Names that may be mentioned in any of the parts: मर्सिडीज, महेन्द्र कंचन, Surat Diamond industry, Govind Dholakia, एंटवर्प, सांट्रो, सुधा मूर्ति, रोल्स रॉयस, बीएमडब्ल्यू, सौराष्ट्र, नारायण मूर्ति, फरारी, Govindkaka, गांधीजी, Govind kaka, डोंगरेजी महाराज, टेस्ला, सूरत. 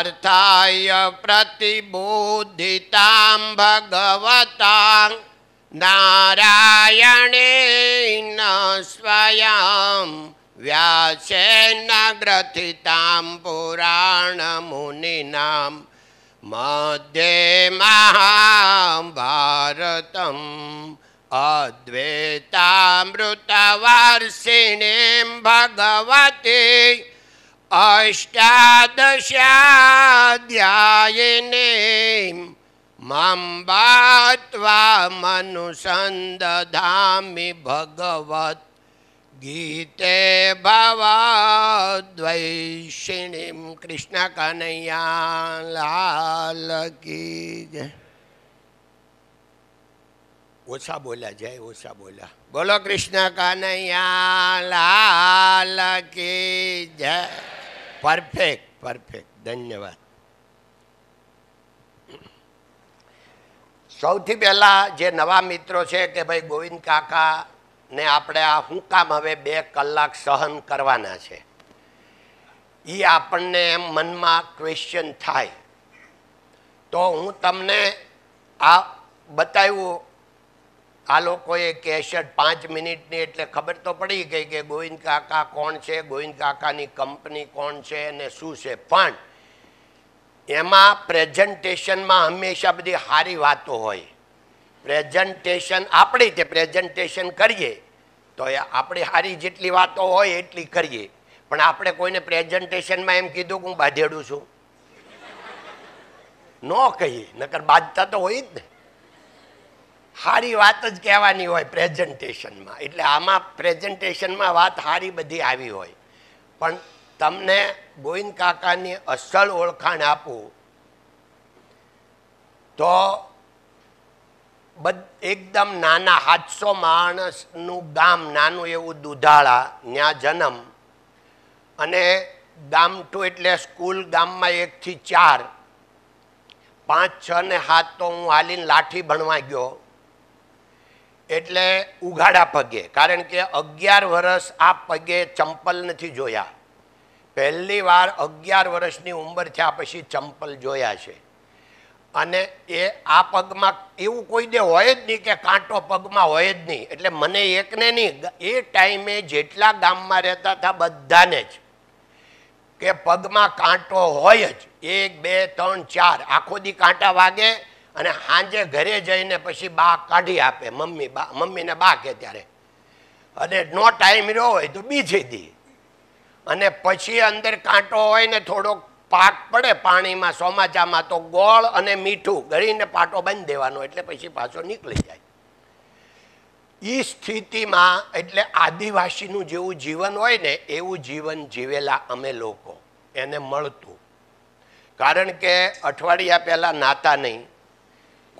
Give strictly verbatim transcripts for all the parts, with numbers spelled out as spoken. अर्थाय प्रतिबोधितां भगवतां नारायणेन स्वयं व्यासेन ग्रथितां पुराणमुनिनां मध्ये महाभारतम् अद्वैतामृतवर्षिणीं भगवती अष्टादशाध्यायिनीं मां मत्वा मनुसंदधामि भगवद्गीते भवद्वैषिणीं। कृष्ण कन्हैया लाल की जय। ओछा बोला जय, ओछा बोला। बोलो कृष्ण कन्हैया लाल की जय। परफेक्ट परफेक्ट, धन्यवाद। સૌથી પહેલાં જે નવા મિત્રો છે કે ભાઈ ગોવિંદ કાકાને આપણે આ હું કામ હવે બે કલાક સહન કરવાના છે, એ આપણને એમ મનમાં ક્વેશ્ચન થાય તો હું તમને આ બતાવ્યું. આ લોકોએ કેસેટ પાંચ મિનિટની એટલે ખબર તો પડી ગઈ કે ગોવિંદ કાકા કોણ છે, ગોવિંદ કાકાની કંપની કોણ છે અને શું છે, પણ એમાં પ્રેઝન્ટેશનમાં હંમેશા બધી સારી વાતો હોય. પ્રેઝન્ટેશન આપણે જે પ્રેઝન્ટેશન કરીએ તો એ આપણી સારી જેટલી વાતો હોય એટલી કરીએ, પણ આપણે કોઈને પ્રેઝન્ટેશનમાં એમ કીધું કે હું બાધેડું છું ન કહીએ, નકર બાંધતા તો હોય જ ને. સારી વાત જ કહેવાની હોય પ્રેઝન્ટેશનમાં, એટલે આમાં પ્રેઝન્ટેશનમાં વાત સારી બધી આવી હોય. પણ તમને ગોવિંદ કાકાની અસલ ઓળખાણ આપું તો એકદમ નાના સાતસો માણસનું ગામ, નાનું એવું દુધાળા, ત્યાં જન્મ અને ગામઠું એટલે સ્કૂલ ગામમાં એકથી ચાર પાંચ છ ને સાત તો હું હાલીને લાઠી ભણવા ગયો, એટલે ઉઘાડા પગે, કારણ કે અગિયાર વર્ષ આ પગે ચંપલ નથી જોયા. પહેલી વાર અગિયાર વર્ષની ઉંમર થયા પછી ચંપલ જોયા છે. અને એ આ પગમાં એવું કોઈ દે હોય જ નહીં કે કાંટો પગમાં હોય જ નહીં, એટલે મને એકને નહીં એ ટાઈમે જેટલા ગામમાં રહેતા હતા બધાને જ કે પગમાં કાંટો હોય જ, એક બે ત્રણ ચાર આખો દી કાંટા વાગે. અને સાંજે ઘરે જઈને પછી બા કાઢી આપે, મમ્મી બા, મમ્મીને બા કે ત્યારે, અને નો ટાઈમ રહ્યો હોય તો બીજી દી. અને પછી અંદર કાંટો હોય ને થોડોક પાક પડે પાણીમાં સોમાચામાં તો ગોળ અને મીઠું ગળીને પાટો બંધ દેવાનો, એટલે પછી પાછો નીકળી જાય. એ સ્થિતિમાં એટલે આદિવાસીનું જેવું જીવન હોય ને એવું જીવન જીવેલા અમે લોકો એને મળતું, કારણ કે અઠવાડિયા પહેલાં નાતા નહીં,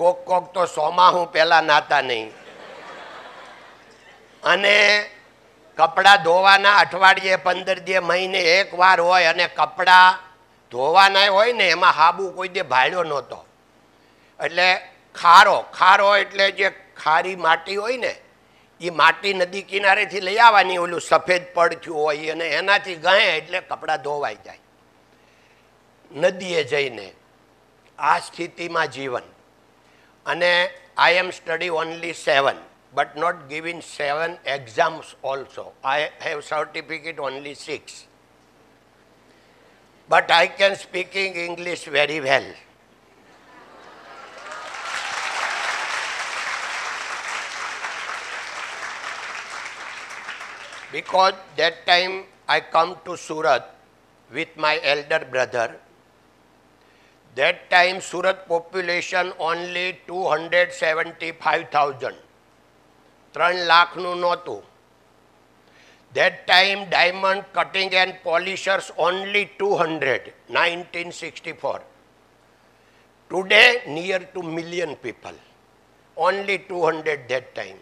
કોક કોક તો સોમાહું પહેલાં નાતા નહીં, અને કપડાં ધોવાના અઠવાડિયે પંદર દે મહિને એક વાર હોય, અને કપડાં ધોવાના હોય ને એમાં હાબુ કોઈ દે ભાળ્યો નહોતો. એટલે ખારો, ખારો એટલે જે ખારી માટી હોય ને એ માટી નદી કિનારેથી લઈ આવવાની, ઓલું સફેદ પડખ્યું હોય અને એનાથી ગહે એટલે કપડાં ધોવાઈ જાય નદીએ જઈને. આ સ્થિતિમાં જીવન. અને I am study only seven but not given seven exams also. I have certificate only six. But I can speaking English very well. Because that time I come to Surat with my elder brother. That time Surat population only two hundred seventy-five thousand. ત્રણ લાખનું નહોતું. That time diamond cutting and polishers only two hundred nineteen sixty four today near two million people, only two hundred that time.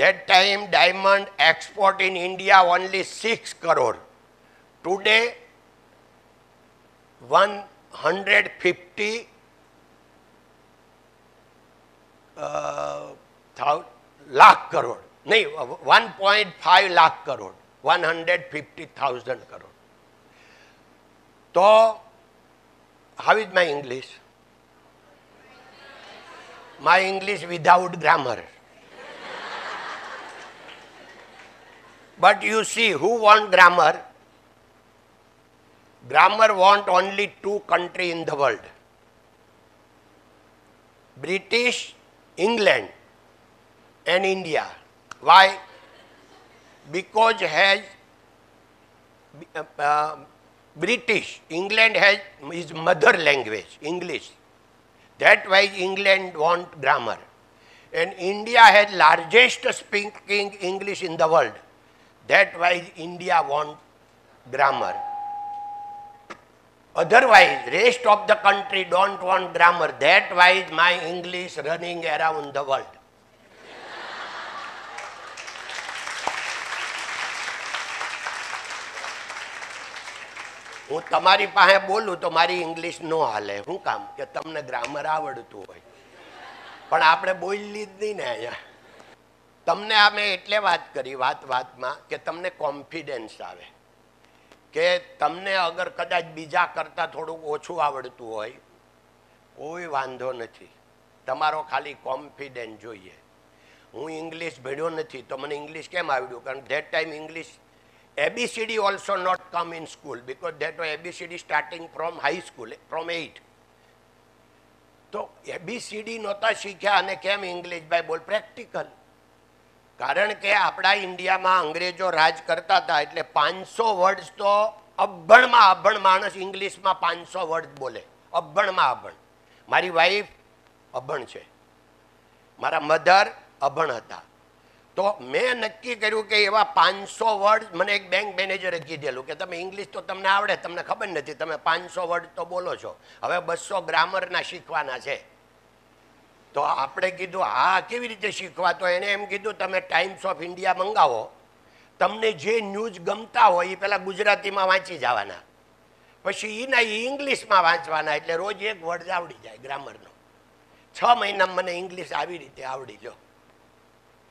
That time diamond export in India only six crore today one hundred fifty thousand lakh crore નહીં, one point five lakh crore, one hundred fifty thousand crore. તો How is my English? My English without grammar. But you see, who want grammar? Grammar want only two countries in the world. British, England and India. Why? Because has uh, British, England has his mother language, English. That why England want grammar. And India has largest speaking English in the world. That why India want grammar. Otherwise, rest of the country don't want grammar. That why my English running around the world. हूँ तमारी पाहे बोलू तो मारी English no हाले हूँ काम के तमने ग्रामर आवड़तु होय पण आपणे बोली ज नहीं ने आया तमने आ मैं एटले बात करी बात बात में कि तमने कॉन्फिडेंस आवे के तमने अगर कदाच बीजा करता थोड़ू ओछू आवड़तु होय कोई वांधो नहीं तमारो खाली कॉन्फिडेंस जोईए हूँ इंग्लिश भेड़ो नहीं तो मैंने इंग्लिश केम आवड्यु कारण that time English A B C D also not come in school because that was A B C D starting from high school, from eight. So A B C D नोता सीख्या अने केम English बाय बोल practical कारण के अपना India में अंग्रेजों राज करता था एटले पांच सौ वर्ड्स तो अभण में अभण माणस इंग्लिश में पांच सौ वर्ड्स बोले अभण में अभण मारी वाइफ अभण है मारा मधर अभण था तो मैं नक्की करूँ कि एवा पांच सौ वर्ड्स मैंने एक बैंक मैनेजरे कीधेलू कि तमे इंग्लिश तो तमने आवड़े तमने खबर नहीं तमे पांच सौ वर्ड तो बोलो छो हवे बस्सो ग्रामर ना शीखवाना छे तो आपणे कीधुं हाँ केवी रीते शीखवा तो एने एम कीधुं तमे टाइम्स ऑफ इंडिया मंगावो तमने जे न्यूज गमता होय ए पहेला गुजराती में वाँची जवाना पछी एना इंग्लिश में वाँचवाना एटले रोज एक वर्ड आवड़ी जाए ग्रामरनो छ महीना मने इंग्लिश आवी रीते आवड़ी गयो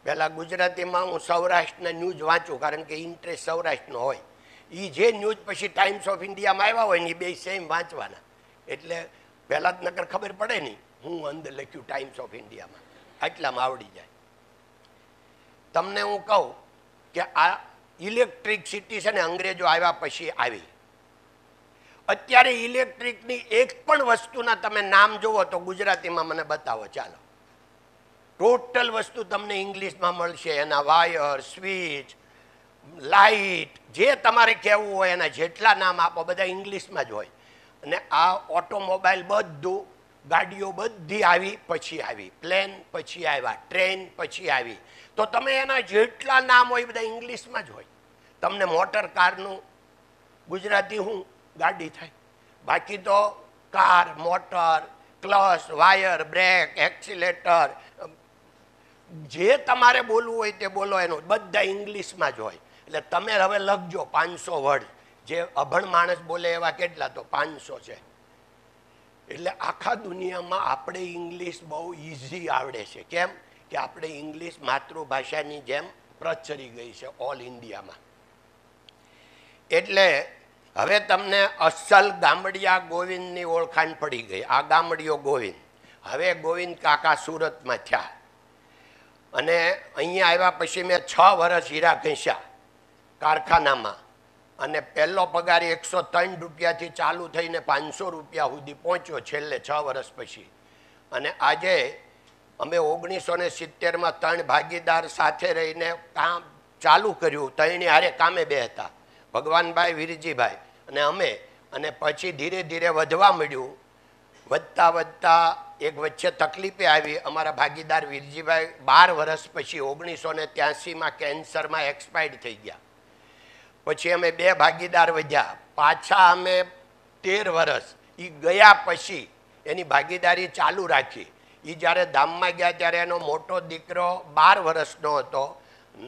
पहला गुजराती में हूँ सौराष्ट्र न्यूज वाँचू कारण के इंटरेस्ट सौराष्ट्र होय ई जे न्यूज पछी टाइम्स ऑफ इंडिया में आव्या होय ने बे सेम वाँचवाना एटले पहला ज नकर खबर पड़े नहीं हूँ अंदर लख्यू टाइम्स ऑफ इंडिया में आटलामां आवड़ी जाए तमने हूँ कहूँ कि आ इलेक्ट्रिसिटी छे ने अंग्रेजों आव्या पछी आवी अत्यारे इलेक्ट्रिकनी एक पण वस्तुना तमे नाम जोवो तो गुजराती में मने बतावो चालो टोटल वस्तु तमने इंग्लिश में मळशे एना वायर स्विच लाइट जे तमारे कहेवुं होय एना जेटला नाम आपो बधा इंग्लिश में ज होय अने आ ऑटोमोबाइल बधुं गाड़ियों बधी आवी पछी आवी प्लेन पछी आव्या ट्रेन पछी आवी तो तमे एना जेटला नाम होय बधा इंग्लिश में ज होय तमने मोटर कारनुं गुजराती हूँ गाड़ी थाय बाकी तो car motor clutch wire brake accelerator जे तमारे बोलवू होय ते बोलो एनो बधा इंग्लिश में ज होय एटले तमे हवे लखजो पांच सौ वर्ड जे अभण माणस बोले एवा केटला तो पांच सौ छे एटले आखा दुनिया में आपणे इंग्लिश बहु ईजी आवड़े छे केम के आपणे इंग्लिश मातृभाषानी जेम प्रचरी गई छे ऑल इंडिया में एटले हवे तमने असल गामडिया गोविंदनी ओळखाण पड़ी गई आ गामडियो गोविंद हवे गोविंद काका सूरत में थया अने अहींया आव्या पछी मैं छ वर्ष हीरा घस्या कारखानामां अने पहेलो पगार एक सौ तीन रुपयाथी चालू थईने पांच सौ रुपया सुधी पहोंच्यो छेल्ले छ वर्ष पछी अने आजे अमे ओगनीसो ने सित्तेर में त्रण भागीदार साथे रहीने काम चालू कर्युं त्रणेय हारे कामे बे हता भगवानभाई वीरजीभाई अने अमे अने पछी धीरे धीरे वधवा मळ्युं વધતા વધતા એક વચ્ચે તકલીફે આવી અમારા ભાગીદાર વીરજીભાઈ બાર વર્ષ પછી ઓગણીસો ને ત્યાસીમાં કેન્સરમાં એક્સપાયર્ડ થઈ ગયા પછી અમે બે ભાગીદાર વધ્યા પાછા અમે તેર વર્ષ એ ગયા પછી એની ભાગીદારી ચાલુ રાખી એ જ્યારે ધામમાં ગયા ત્યારે એનો મોટો દીકરો બાર વર્ષનો હતો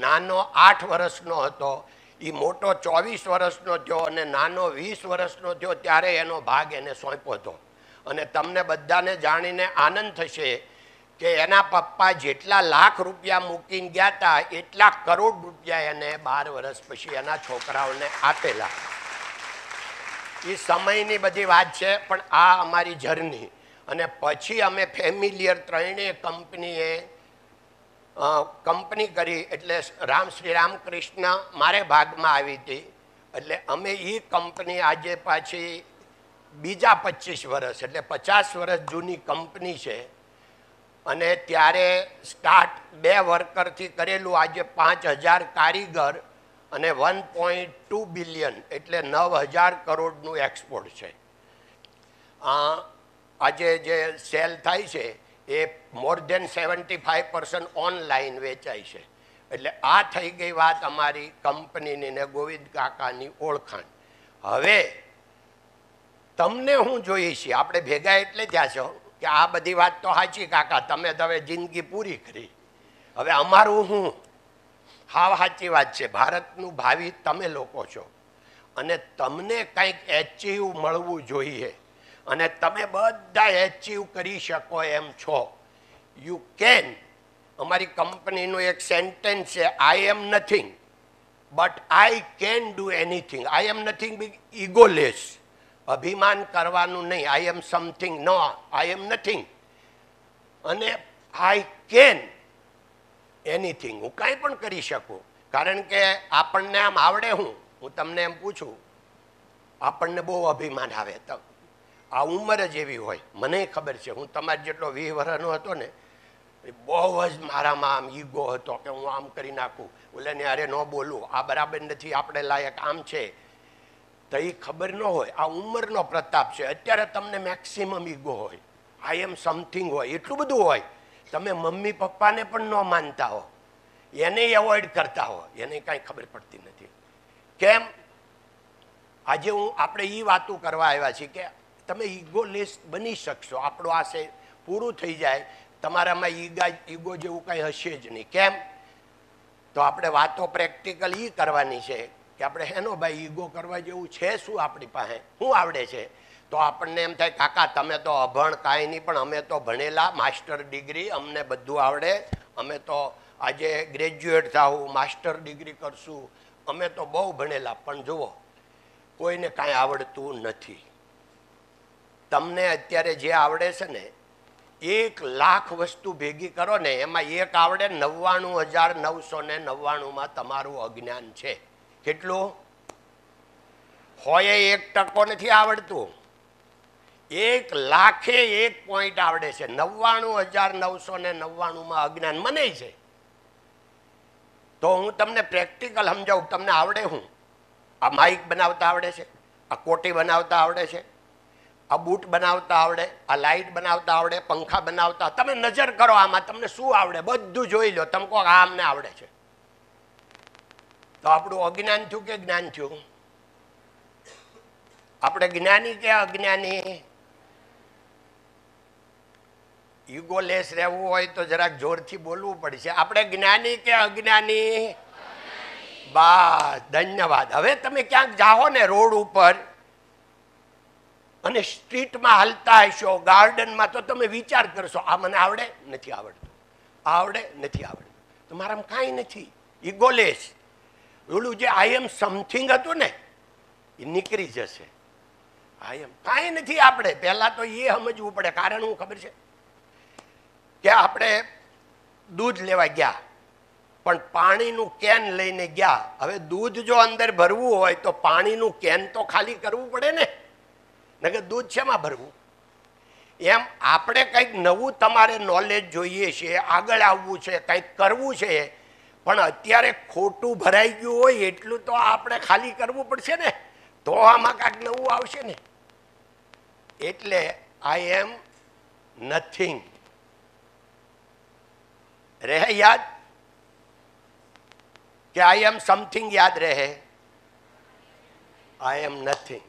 નાનો આઠ વર્ષનો હતો એ મોટો ચોવીસ વર્ષનો થયો અને નાનો વીસ વર્ષનો થયો ત્યારે એનો ભાગ એને સોંપ્યો હતો અને તમને બધાને જાણીને આનંદ થશે કે એના પપ્પા જેટલા લાખ રૂપિયા મૂકીને ગયા હતા એટલા કરોડ રૂપિયા એને બાર વર્ષ પછી એના છોકરાઓને આપેલા એ સમયની બધી વાત છે, પણ આ અમારી જર્ની. અને પછી અમે ફેમિલિયર ત્રણેય કંપનીએ કંપની કરી, એટલે રામ શ્રી રામકૃષ્ણ મારે ભાગમાં આવી હતી. એટલે અમે એ કંપની આજે પાછી બીજા પચીસ વર્ષ એટલે પચાસ વર્ષ જૂની કંપની છે. અને ત્યારે સ્ટાર્ટ બે વર્કરથી કરેલું, આજે પાંચ હજાર કારીગર અને વન પોઈન્ટ ટુ બિલિયન એટલે નવ હજાર કરોડનું એક્સપોર્ટ છે. આજે જે સેલ થાય છે એ more than seventy five percent online વેચાય છે. એટલે આ થઈ ગઈ વાત અમારી કંપનીની ને ગોવિંદ કાકાની ઓળખાણ. હવે તમને હું જોઈએ છીએ, આપણે ભેગા એટલે ત્યાં છો કે આ બધી વાત તો સાચી કાકા, તમે તો હવે જિંદગી પૂરી કરી, હવે અમારું હું. હાવ સાચી વાત છે, ભારતનું ભાવિ તમે લોકો છો અને તમને કંઈક એચિવ મળવું જોઈએ અને તમે બધા એચિવ કરી શકો એમ છો. You can. અમારી કંપનીનું એક સેન્ટેન્સ છે, I am nothing but I can do anything. I am nothing be egoless, અભિમાન કરવાનું નહીં. I am something, no I am nothing. અને આઈ કેન એનીથિંગ, હું કાંઈ પણ કરી શકું. કારણ કે આપણને આમ આવડે, હું હું તમને એમ પૂછું, આપણને બહુ અભિમાન આવે. તો આ ઉંમર જ એવી હોય, મને ખબર છે. હું તમારી જેટલો વીસ વર્ષનો હતો ને, બહુ જ મારામાં આમ ઈગો હતો કે હું આમ કરી નાખું, બોલે ને અરે ન બોલું, આ બરાબર નથી, આપણે લાયક આમ છે. તો એ ખબર ન હોય, આ ઉંમરનો પ્રતાપ છે. અત્યારે તમને મેક્સિમમ ઈગો હોય, આઈ એમ સમથિંગ હોય, એટલું બધું હોય. તમે મમ્મી પપ્પાને પણ ન માનતા હો, એને એવોઇડ કરતા હો, એને કાંઈ ખબર પડતી નથી. કેમ? આજે હું આપણે એ વાતો કરવા આવ્યા છીએ કે તમે ઈગોલેસ બની શકશો. આપણો આ સે પૂરું થઈ જાય, તમારામાં ઈગા ઈગો જેવું કાંઈ હશે જ નહીં. કેમ? તો આપણે વાતો પ્રેક્ટિકલ એ કરવાની છે કે આપણે હેનો ભાઈ ઈગો કરવા જેવું છે શું આપણી પાસે, શું આવડે છે. તો આપણને એમ થાય કાકા તમે તો અભણ કાંઈ નહીં, પણ અમે તો ભણેલા, માસ્ટર ડિગ્રી, અમને બધું આવડે, અમે તો આજે ગ્રેજ્યુએટ થાવું, માસ્ટર ડિગ્રી કરશું, અમે તો બહુ ભણેલા. પણ જુઓ, કોઈને કાંઈ આવડતું નથી. તમને અત્યારે જે આવડે છે ને, એક લાખ વસ્તુ ભેગી કરો ને એમાં એક આવડે, નવ્વાણું હજાર નવસો ને નવ્વાણુંમાં તમારું અજ્ઞાન છે. કેટલું? હોય એક ટકો નથી આવડતું, એક લાખે એક પોઈન્ટ આવડે છે. નવ્વાણું હજાર નવસો ને નવ્વાણુંમાં અજ્ઞાન મને છે. તો હું તમને પ્રેક્ટિકલ સમજાવું. તમને આવડે હું? આ માઇક બનાવતા આવડે છે, આ કોટી બનાવતા આવડે છે, આ બૂટ બનાવતા આવડે, આ લાઇટ બનાવતા આવડે, પંખા બનાવતા. તમે નજર કરો આમાં તમને શું આવડે, બધું જોઈ લો. તમે કહો આ અમને આવડે છે. તો આપણું અજ્ઞાન થયું કે જ્ઞાન થયું? આપણે જ્ઞાની કે અજ્ઞાની? ઈગોલેસ રહેવું હોય તો જરાક જોરથી બોલવું પડશે. આપણે જ્ઞાની કે અજ્ઞાની? બા, ધન્યવાદ. હવે તમે ક્યાંક જાઓ ને રોડ ઉપર અને સ્ટ્રીટમાં હાલતા હશો, ગાર્ડનમાં, તો તમે વિચાર કરશો આ મને આવડે નથી આવડતું, આવડે નથી આવડતું. તો મારામાં કાંઈ નથી, ઈગોલેસ. ઓલું જે આઈ એમ સમથિંગ હતું ને એ નીકળી જશે. આઈ એમ કાંઈ નથી આપણે. પહેલાં તો એ સમજવું પડે. કારણ હું ખબર છે કે આપણે દૂધ લેવા ગયા, પણ પાણીનું કેન લઈને ગયા. હવે દૂધ જો અંદર ભરવું હોય તો પાણીનું કેન તો ખાલી કરવું પડે ને, નકર દૂધ શેમાં ભરવું? એમ આપણે કંઈક નવું તમારે નોલેજ જોઈએ છે, આગળ આવવું છે, કંઈક કરવું છે. પણ અત્યારે ખોટું ભરાઈ ગયું હોય એટલું તો આપણે ખાલી કરવું પડશે ને, તો આમાં કાંઈક નવું આવશે ને. એટલે આઈ એમ નથિંગ રહે યાદ કે આઈ એમ સમથિંગ યાદ રહે? I am nothing.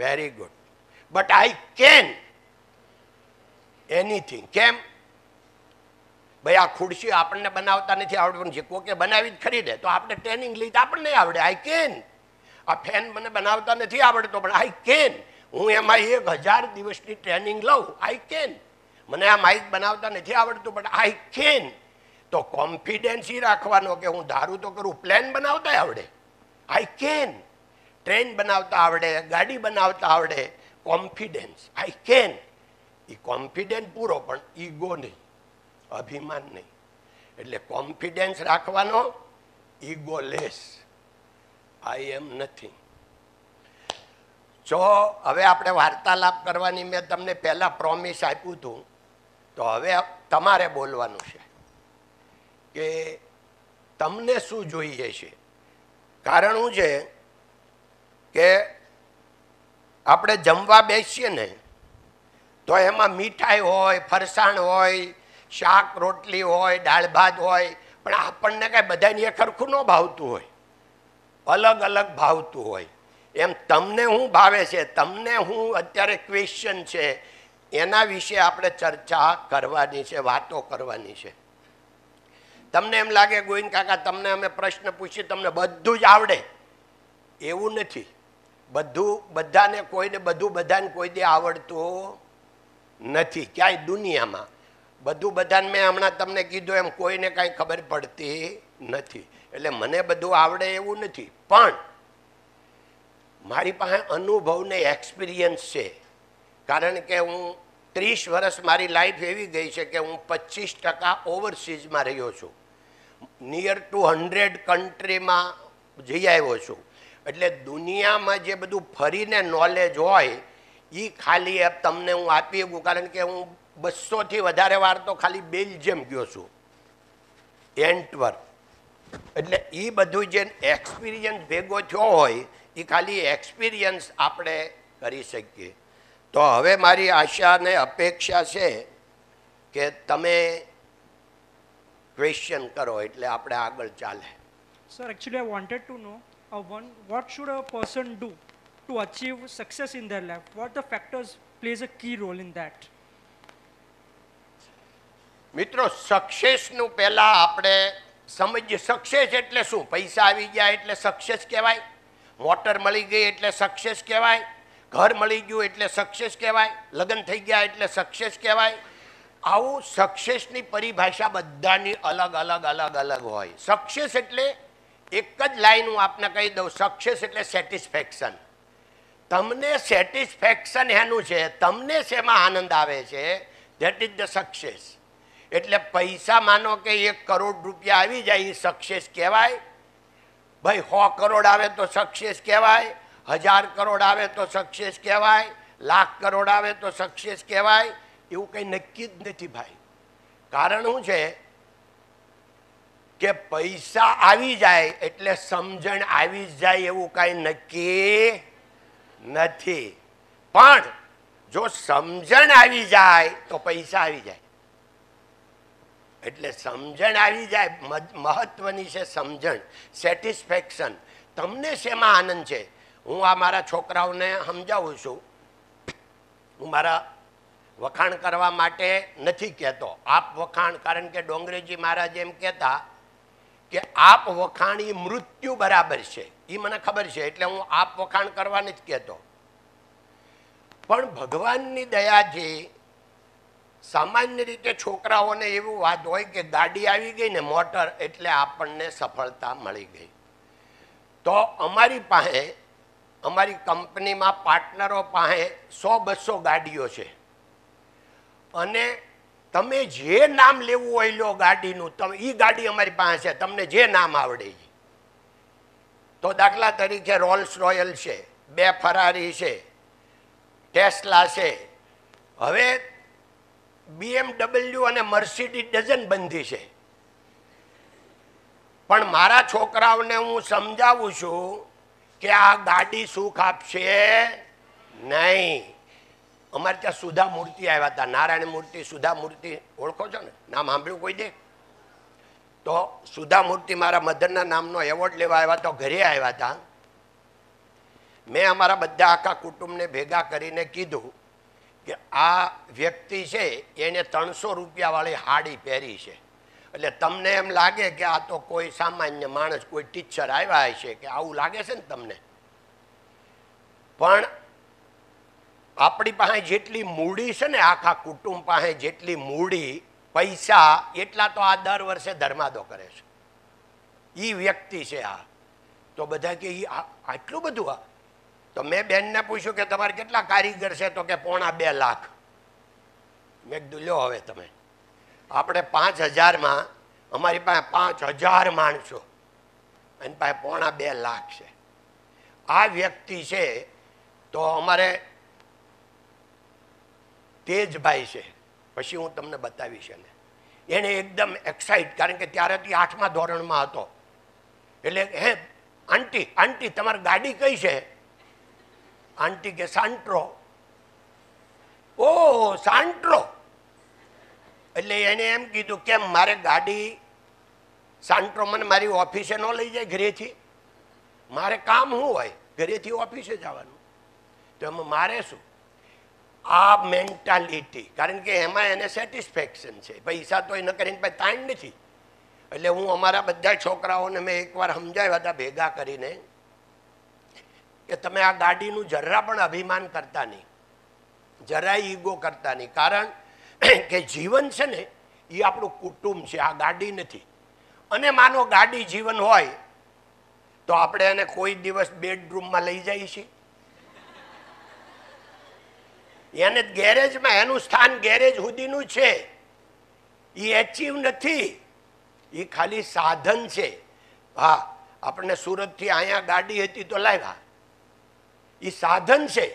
Very good. But I can anything. કેમ? ભાઈ આ ખુરશી આપણને બનાવતા નથી આવડતું, પણ જે કોકે બનાવી જ ખરી દે તો આપણે ટ્રેનિંગ લઈ તો આપણને આવડે. I can. આ ફેન મને બનાવતા નથી આવડતો, પણ આઈ કેન. હું એમાં એક હજાર દિવસની ટ્રેનિંગ લઉં, આઈ કેન. મને આ માઇક બનાવતા નથી આવડતું, પણ આઈ કેન. તો કોન્ફિડન્સ એ રાખવાનો કે હું ધારું તો કરું. પ્લેન બનાવતા આવડે, આઈ કેન. ट्रेन बनावता आवड़े, गाड़ी बनावता आवड़े, confidence I cane, E confidence पूरो पण ईगो नहीं, अभिमान नहीं। एटले कॉन्फिडेंस राखवानो, egoless, I am nothing. जो हवे आपणे वार्तालाप करवानी मैं तमने पहला प्रोमिस आप्युं हतुं, तो हवे तमारे बोलवानुं छे के तमने शुं जोईए छे। कारण हुं छे के आपणे जमवा बेसीए ने तो एमां मीठाई होय, फरसाण होय, शाक रोटली होय, दाळ भात होय, पण आपणने कांई बधाने एक सरखुं न भावतुं होय, अलग अलग भावतुं होय। एम तमने हुं भावे छे, तमने हुं अत्यारे क्वेश्चन छे एना विषे आपणे चर्चा करवानी छे, वातो करवानी छे। तमने एम लागे गोविंद काका तमने अमे प्रश्न पूछी तमने बधुं ज आवडे, एवुं नथी। बधु बधाने कोईने बधु बधाने कोई दे आवडतुं नथी, क्यांय दुनियामां बधु बधाने में हमणां तमने कीधुं एम कोईने कांई खबर पडती नथी। एटले मने बधु आवडे एवुं नथी, पण मारी पासे अनुभव ने एक्सपीरियंस छे। कारण के हूँ तीस वर्ष मारी लाइफ एवी गई है कि हूँ पच्चीस टका ओवरसीज में रह्यो छूँ, नियर टू हंड्रेड कंट्री में जई आव्यो छूँ। एटले दुनिया में जे बधुं फरीने नॉलेज होय ई खाली अब तमने हूँ आपी हूँ। कारण के हूँ बस्सो थी वधारे वार तो खाली बेल्जियम गयो छूँ, एंटवर्प। एटले ई बधुं जे एक्सपीरियंस भेगो थयो होय ई खाली एक्सपीरियंस आपणे करी शकीए। तो हवे मारी आशा ने अपेक्षा है कि तमे क्वेश्चन करो एटले आपणे आगळ चाले। Sir actually I wanted to know a one what should a person do to achieve success in their life, what the factors plays a key role in that. मित्रों सक्सेस नु पहेला आपणे समजी, सक्सेस एटले शुं? पैसा आवी गया एटले सक्सेस कहेवाय? मोटर मळी गई एटले सक्सेस कहेवाय? घर मिली गयु एटले सक्सेस कहवाय? लग्न थी गया एटले सक्सेस कहवाय? आवु सक्सेसनी परिभाषा बधानी अलग अलग अलग अलग होय। सक्सेस एटले एक ज लाइन हूँ आपने कही दऊँ, सक्सेस एटले सेटिस्फेक्शन। तमने सेटिस्फेक्शन हेनु छे, तमने शेमां आनंद आवे छे, देट इज द सक्सेस। एटले पैसा मानो के एक करोड़ रुपया आवी जाय सक्सेस कहवाय? भाई सौ करोड़ आवे तो सक्सेस कहवाय? हजार करोड़ आवे तो सक्सेस कहवाय? लाख करोड़ आवे तो सक्सेस कहवाय? एवुं कई नक्की ज नथी भाई। कारण शुं छे के पैसा आवी जाए एटले समझण आवी जाए एवुं कई नक्की नथी, पण जो समझण आवी जाए तो पैसा आवी जाए। एटले समझण आवी जाए महत्वनी छे समझण, सेटिस्फेक्शन। तमने शेमां आनंद छे? हूँ आ मारा छोकराओने समजावुं छुं, हूँ मारा वखाण करवा माटे नथी कहतो, आप वखाण। कारण के डोंगरेजी महाराज एम कहता के आप वखाण ई मृत्यु बराबर छे, ई मने खबर छे, एटले हूँ आप वखाण करवा नथी कहतो। पण भगवाननी दयाथी सामान्य रीते छोकराओने एवी वात होय के गाड़ी आवी गई ने मोटर एटले आपणने सफलता मळी गई। तो अमारी पासे अमारी कंपनी में पार्टनरो पाहे सौ बस्सो गाड़ियों छे, अने तमे जे नाम लेवुं होय लो गाड़ीनुं, तमे ई गाड़ी अमारी पासे छे, तमने जे नाम आवड़े। तो दाखला तरीके रोल्स रॉयल छे, बे फरारी छे, टेस्ला छे, हवे बीएमडब्ल्यू अने मर्सिडीज डजन बंधी छे। पण मारा छोकराओने हूँ समजावुं छुं कि आ गाड़ी सुख आपसे नहीं। अमार त्या सुधा मूर्ति आया था, नारायण मूर्ति, सुधा मूर्ति ओळखो छो ने? नाम सांभळ्युं कोई दे? तो सुधा मूर्ति मारा मधरना नामनो एवोर्ड लेवा आया तो घरे आया था। मैं अमारा बधा आखा कुटुंबने भेगा करीने कीधुं कि आ व्यक्ति छे एने त्रणसो रुपया वाली साड़ी पहेरी छे। एटले तमने एम लागे कि आ तो कोई सामान्य माणस, कोई टीचर आव्या हशे कि आवुं लागे छे ने तमने। पण आपणी पासे जेटली मूडी छे ने, आखा कुटुंब पासे जेटली मूडी पैसा एटला तो आ દર વર્ષે ધર્માદો કરે છે, ઈ વ્યક્તિ છે આ। તો બધા કે ઈ આટલું બધું આ तो मैं बहन ने पूछू के तुम्हारे कितना कारीगर है तो पौना बे लाख। मैं कीधुं लो हवे तमे आपणे पांच हजार मां अमारी पासे पांच हजार माणसो एनी पासे पौना बे लाख छे। आ व्यक्ति छे तो अमारे तेज भाई छे पछी हूँ तमने बतावीश। एने एकदम एक्साइट कारण के त्यारेथी आठमा धोरणमां हतो एटले हे आंटी आंटी तमारी गाड़ी कई छे। आंटी के सांट्रो। ओ सांट्रो એટલે એને એમ કીધું કેમ મારે ગાડી સાન્ટ્રો મને મારી ઓફિસે ન લઈ જાય ઘરેથી, મારે કામ શું હોય ઘરેથી ઓફિસે જવાનું, તો એમાં મારે શું? આ મેન્ટાલિટી કારણ કે એમાં એને સેટિસ્ફેક્શન છે, પૈસા તો એને કરીને ભાઈ તાણ નથી। એટલે હું અમારા બધા છોકરાઓને મેં એકવાર સમજાવ્યા હતા ભેગા કરીને કે તમે આ ગાડીનું જરા પણ અભિમાન કરતા નહીં, જરાય ઈગો કરતા નહીં, કારણ કે જીવન છે ને એ આપણું કુટુંબ છે, આ ગાડી નથી। અને માનો ગાડી જીવન હોય તો આપણે એને કોઈ દિવસ બેડરૂમમાં લઈ જઈએ છીએ, એને ગેરેજમાં, એનું સ્થાન ગેરેજ સુધીનું છે, એ એચીવ નથી, એ ખાલી સાધન છે। હા આપણને સુરતથી અહીંયા ગાડી હતી તો લાવ્યા, એ સાધન છે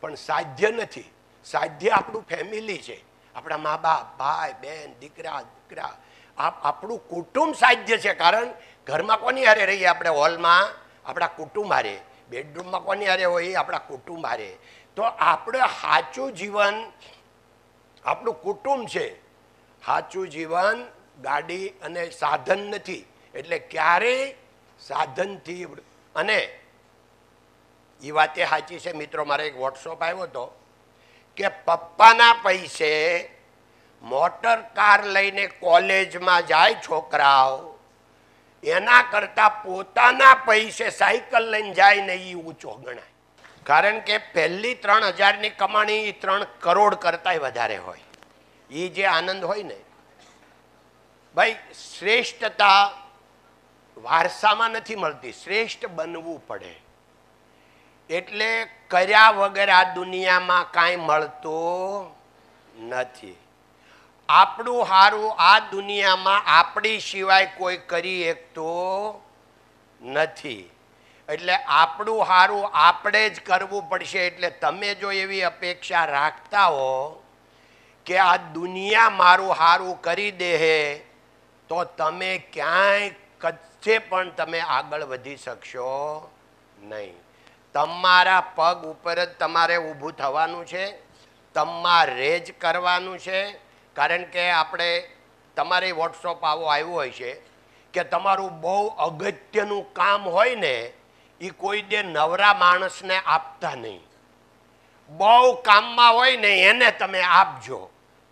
પણ સાધ્ય નથી। સાધ્ય આપણું ફેમિલી છે, આપણા મા બાપ, ભાઈ બહેન, દીકરા દીકરા, આપણું કુટુંબ સાધ્ય છે। કારણ ઘરમાં કોની હારે રહીએ આપણે? હોલમાં આપણા કુટુંબ હારે, બેડરૂમમાં કોની હારે હોય? આપણા કુટુંબ હારે। તો આપણે સાચું જીવન આપણું કુટુંબ છે, સાચું જીવન ગાડી અને સાધન નથી। એટલે ક્યારેય સાધનથી અને એ વાતે સાચી છે મિત્રો, મારે એક વોટ્સઅપ આવ્યો હતો કે પપ્પાના પૈસે મોટર કાર લઈને કોલેજમાં જાય છોકરાઓ, એના કરતાં પોતાના પૈસે સાયકલ લઈને જાય ને એ ઊંચો ગણાય। કારણ કે પહેલી ત્રણ હજારની કમાણી ત્રણ કરોડ કરતાંય વધારે હોય। એ જે આનંદ હોય ને ભાઈ, શ્રેષ્ઠતા વારસામાં નથી મળતી, શ્રેષ્ઠ બનવું પડે। એટલે કર્યા વગર આ દુનિયામાં કાંઈ મળતું નથી। આપણું હારું આ દુનિયામાં આપણી સિવાય કોઈ કરી શકતું નથી, એટલે આપણું હારું આપણે જ કરવું પડશે। એટલે તમે જો એવી અપેક્ષા રાખતા હો કે આ દુનિયા મારું હારું કરી દે હે, તો તમે ક્યાંય કચ્છે પણ તમે આગળ વધી શકશો નહીં। તમારા પગ ઉપર જ તમારે ઊભું થવાનું છે, તમારે જ કરવાનું છે। કારણ કે આપણે તમારે વોટ્સઅપ આવો આવ્યો હોય છે કે તમારું બહુ અગત્યનું કામ હોય ને એ કોઈ દે નવરા માણસને આપતા નહીં, બહુ કામમાં હોય ને એને તમે આપજો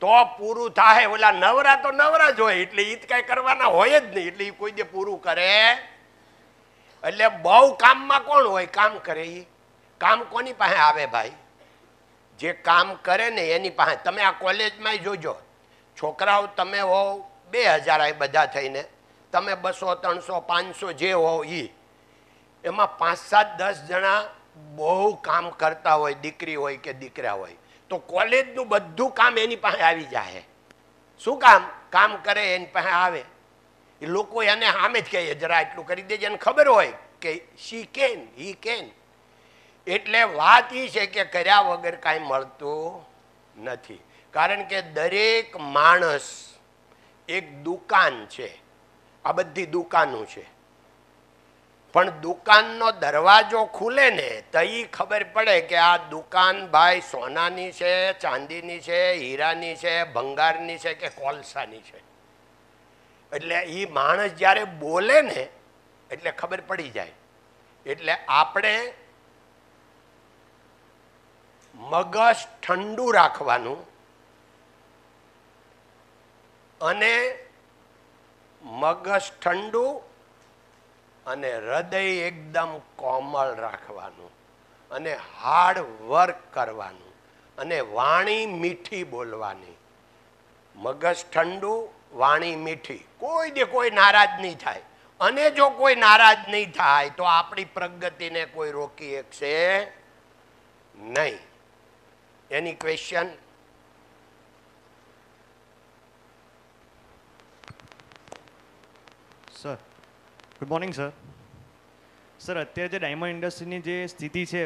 તો પૂરું થાય। ઓલા નવરા તો નવરા જ હોય એટલે એ જ કાંઈ કરવાના હોય જ નહીં, એટલે એ કોઈ દે પૂરું કરે। એટલે બહુ કામમાં કોણ હોય? કામ કરે એ। કામ કોની પાસે આવે ભાઈ? જે કામ કરે ને એની પાસે। તમે આ કોલેજમાં જોજો, છોકરાઓ તમે હો બે હજાર આ બધા થઈને, તમે બસો ત્રણસો પાંચસો જે હો એ, એમાં પાંચ સાત દસ જણા બહુ કામ કરતા હોય, દીકરી હોય કે દીકરા હોય, તો કોલેજનું બધું કામ એની પાસે આવી જાય। શું કામ? કામ કરે એની પાસે આવે। લોકો એને સામે જ કહીએ જરા એટલું કરી દેજે, એને ખબર હોય કે શી કેન હી કેન। એટલે વાત એ છે કે કર્યા વગર કાંઈ મળતું નથી, કારણ કે દરેક માણસ એક દુકાન છે। આ બધી દુકાનો છે, પણ દુકાનનો દરવાજો ખુલે ને તો એ ખબર પડે કે આ દુકાન ભાઈ સોનાની છે, ચાંદીની છે, હીરાની છે, ભંગારની છે કે કોલસાની છે। એટલે એ માણસ જ્યારે બોલે ને એટલે ખબર પડી જાય। એટલે આપણે મગજ ઠંડુ રાખવાનું અને મગજ ઠંડુ અને હૃદય એકદમ કોમળ રાખવાનું અને હાર્ડ વર્ક કરવાનું અને વાણી મીઠી બોલવાની। મગજ ઠંડુ, વાણી મીઠી, કોઈ દે કોઈ નારાજ નહીં થાય। અને જો કોઈ નારાજ નહીં થાય તો આપણી પ્રગતિને કોઈ રોકી શકશે નહીં. Any question sir. Good morning sir. Sir અત્યારે જે ડાયમંડ ઇન્ડસ્ટ્રીની જે સ્થિતિ છે,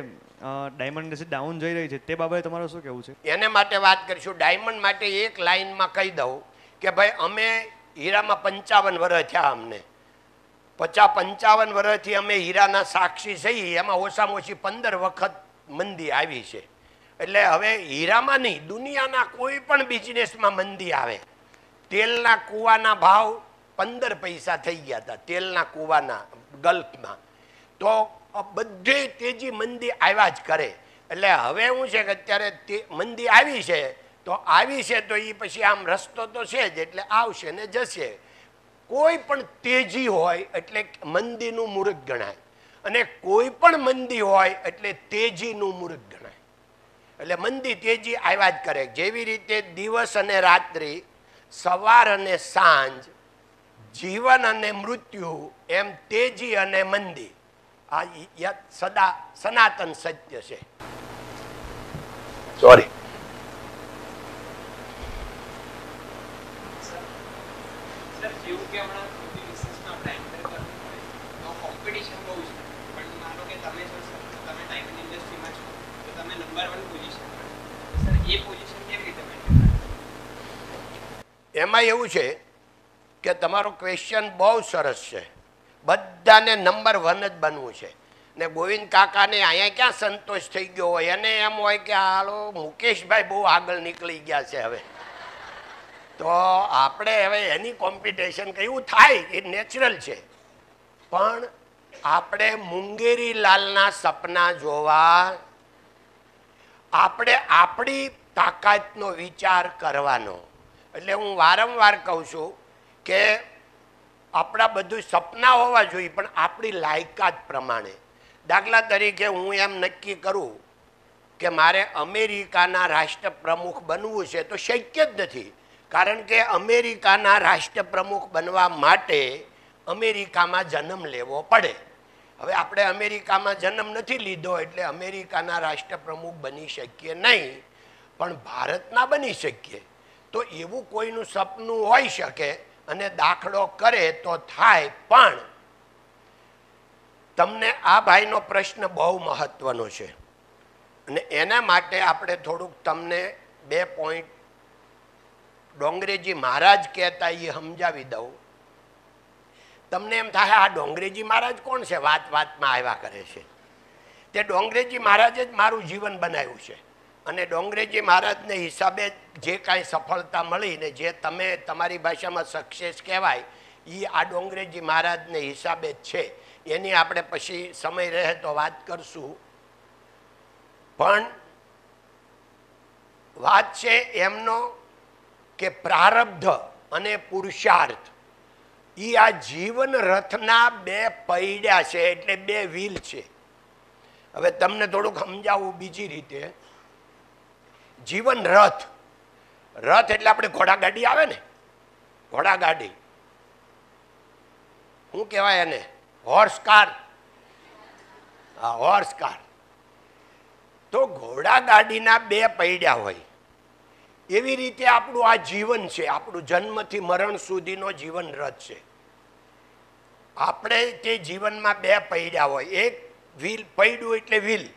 ડાયમંડ ઇન્ડસ્ટ્રી ડાઉન જઈ રહી છે, તે બાબતે તમારું શું કહેવું છે? એને માટે વાત કરીશું. ડાયમંડ માટે એક લાઇનમાં કહી દઉં કે ભાઈ અમે હીરામાં પંચાવન વર્ષ થયા, અમને પચાસ પંચાવન વર્ષથી અમે હીરાના સાક્ષી થઈ. એમાં ઓછામાં ઓછી પંદર વખત મંદી આવી છે. એટલે હવે હીરામાં નહીં, દુનિયાના કોઈ પણ બિઝનેસમાં મંદી આવે. તેલના કૂવાના ભાવ પંદર પૈસા થઈ ગયા હતા, તેલના કૂવાના ગલ્ફમાં. તો બધે તેજી મંદી આવ્યા જ કરે. એટલે હવે શું છે કે અત્યારે તે મંદી આવી છે, તો આવી છે તો એ પછી આમ રસ્તો તો છે જ, એટલે આવશે ને જશે. કોઈ પણ તેજી હોય એટલે મંદીનું મૂર્ખ ગણાય, અને કોઈ પણ મંદી હોય એટલે તેજીનું મૂર્ખ ગણાય. એટલે મંદી તેજી આવ્યા જ કરે. જેવી રીતે દિવસ અને રાત્રિ, સવાર અને સાંજ, જીવન અને મૃત્યુ, એમ તેજી અને મંદી આ સદા સનાતન સત્ય છે. સોરી. એમાં એવું છે કે તમારો ક્વેશ્ચન બહુ સરસ છે. બધાને નંબર વન જ બનવું છે. ને ગોવિંદ કાકાને અહીંયા ક્યાં સંતોષ થઈ ગયો હોય, એને એમ હોય કે હાલો મુકેશભાઈ બહુ આગળ નીકળી ગયા છે. હવે તો આપણે હવે એની કોમ્પિટિશન કેવું થાય એ નેચરલ છે, પણ આપણે મુંગેરીલાલના સપના જોવા, આપણે આપણી તાકાતનો વિચાર કરવાનો. એટલે હું વારંવાર કહું છું કે આપણા બધું સપના હોવા જોઈએ, પણ આપણી લાયકાત પ્રમાણે. દાખલા તરીકે હું એમ નક્કી કરું કે મારે અમેરિકાના રાષ્ટ્રપ્રમુખ બનવું છે તો શક્ય જ નથી, કારણ કે અમેરિકાના રાષ્ટ્રપ્રમુખ બનવા માટે અમેરિકામાં જન્મ લેવો પડે. હવે આપણે અમેરિકામાં જન્મ નથી લીધો એટલે અમેરિકાના રાષ્ટ્રપ્રમુખ બની શકીએ નહીં, પણ ભારતના બની શકીએ. તો એવું કોઈનું સપનું હોઈ શકે અને દાખલો કરે તો થાય. પણ તમને આ ભાઈનો પ્રશ્ન બહુ મહત્વનો છે, અને એના માટે આપણે થોડુંક તમને બે પોઈન્ટ ડોંગરેજી મહારાજ કહેતા એ સમજાવી દઉં. તમને એમ થાય આ ડોંગરેજી મહારાજ કોણ છે, વાત વાતમાં આવ્યા કરે છે. તે ડોંગરેજી મહારાજે જ મારું જીવન બનાવ્યું છે, અને ડોંગરેજી મહારાજને હિસાબે જે કાંઈ સફળતા મળી ને જે તમે તમારી ભાષામાં સક્સેસ કહેવાય, એ આ ડોંગરેજી મહારાજને હિસાબે જ છે. એની આપણે પછી સમય રહે તો વાત કરશું. પણ વાત છે એમનો કે પ્રારબ્ધ અને પુરુષાર્થ એ આ જીવન રથના બે પૈડા છે, એટલે બે વ્હીલ છે. હવે તમને થોડુંક સમજાવું બીજી રીતે. જીવન રથ, રથ એટલે આપણે ઘોડાગાડી આવે ને, ઘોડાગાડી શું કહેવાય એને, હોર્સ કાર. હા, હોર્સ કાર. તો ઘોડાગાડીના બે પૈડા હોય એવી રીતે આપણું આ જીવન છે, આપણું જન્મથી મરણ સુધીનો જીવન રથ છે. આપણે તે જીવનમાં બે પૈડા હોય, એક વ્હીલ, પૈડું એટલે વ્હીલ,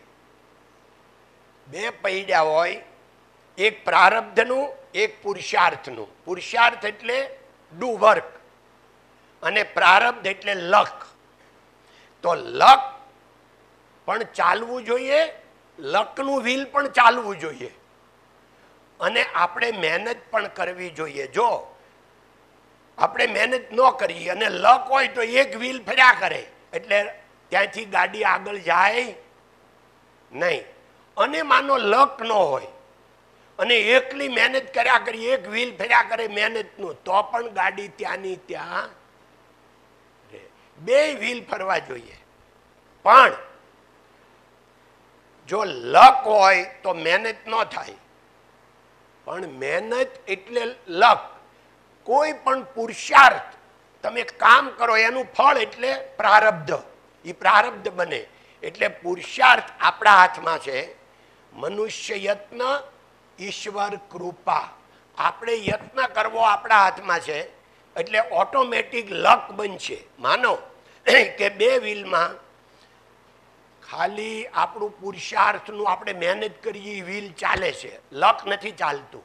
બે પૈડા હોય, એક પ્રારબ્ધનું એક પુરુષાર્થનું. પુરુષાર્થ એટલે ડુ વર્ક, અને પ્રારબ્ધ એટલે લક. તો લક પણ ચાલવું જોઈએ, લકનું વ્હીલ પણ ચાલવું જોઈએ, અને આપણે મહેનત પણ કરવી જોઈએ. જો આપણે મહેનત ન કરીએ અને લક હોય તો એક વ્હીલ ફર્યા કરે, એટલે ત્યાંથી ગાડી આગળ જાય નહીં. અને માનો લક ન હોય અને એકલી મહેનત કર્યા કરી, એક વ્હીલ ફેર્યા કરે મહેનતનું, તો પણ ગાડી ત્યાંની ત્યાં રહે. બે વ્હીલ ફરવા જોઈએ, પણ જો લક હોય તો મહેનત ન થાય. પણ મહેનત એટલે લક. કોઈ પણ પુરુષાર્થ તમે કામ કરો એનું ફળ એટલે પ્રારબ્ધ. એ પ્રારબ્ધ બને એટલે પુરુષાર્થ આપણા હાથમાં છે. મનુષ્ય યત્ન, ઈશ્વર કૃપા. આપણે યત્ન કરવો આપણા હાથમાં છે એટલે ઓટોમેટિક લક બનશે. માનો કે બે વ્હીલમાં ખાલી આપણું પુરુષાર્થનું આપણે મહેનત કરીએ એ વ્હીલ ચાલે છે, લક નથી ચાલતું.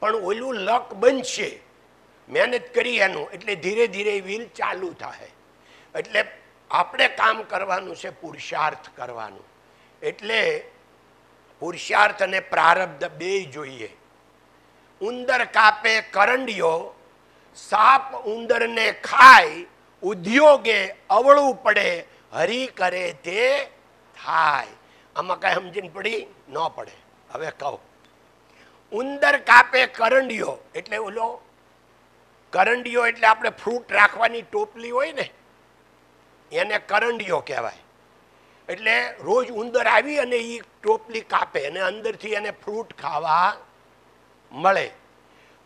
પણ ઓલું લક બનશે મહેનત કરી એનું એટલે ધીરે ધીરે વ્હીલ ચાલુ થાય. એટલે આપણે કામ કરવાનું છે, પુરુષાર્થ કરવાનું. એટલે પુરુષાર્થ અને પ્રારબ્ધ બે જોઈએ. ઉંદર કાપે કરંડિયો, સાપ ઉંદરને ખાય. ઉદ્યોગે અવળું પડે, હરી કરે તે થાય. આમાં કઈ સમજીને પડી ન પડે. હવે કહો, ઉંદર કાપે કરંડિયો એટલે ઓલો કરંડિયો એટલે આપણે ફ્રૂટ રાખવાની ટોપલી હોય ને એને કરંડિયો કહેવાય. એટલે રોજ ઉંદર આવી અને એ ટોપલી કાપે અને અંદરથી એને ફ્રૂટ ખાવા મળે.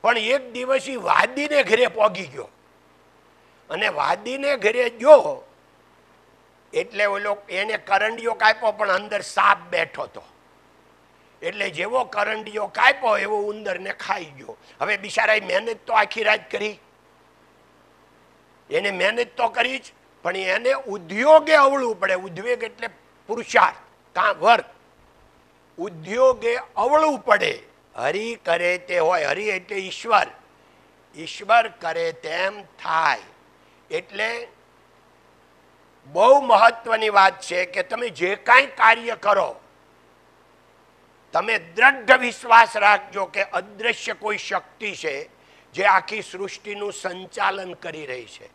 પણ એક દિવસ એ વાદીને ઘરે પોગી ગયો અને વાદીને ઘરે જો એટલે ઓલો એને કરંડિયો કાપ્યો પણ અંદર સાપ બેઠો હતો. એટલે જેવો કરંડિયો કાપ્યો એવો ઉંદરને ખાઈ ગયો. હવે બિચારાએ મહેનત તો આખી રાત કરી, એને મહેનત તો કરી જ, પણ એને ઉદ્યોગે અવળું પડે. ઉદ્વેગ એટલે પુરુષાર્થ, કામ, વર્ક. ઉદ્યોગે અવળું પડે, હરી કરે તે હોય. હરી એટલે ઈશ્વર. ઈશ્વર કરે તેમ થાય. એટલે બહુ મહત્વની વાત છે કે તમે જે કાંઈ કાર્ય કરો તમે દ્રઢ વિશ્વાસ રાખજો કે અદ્રશ્ય કોઈ શક્તિ છે જે આખી સૃષ્ટિનું સંચાલન કરી રહી છે.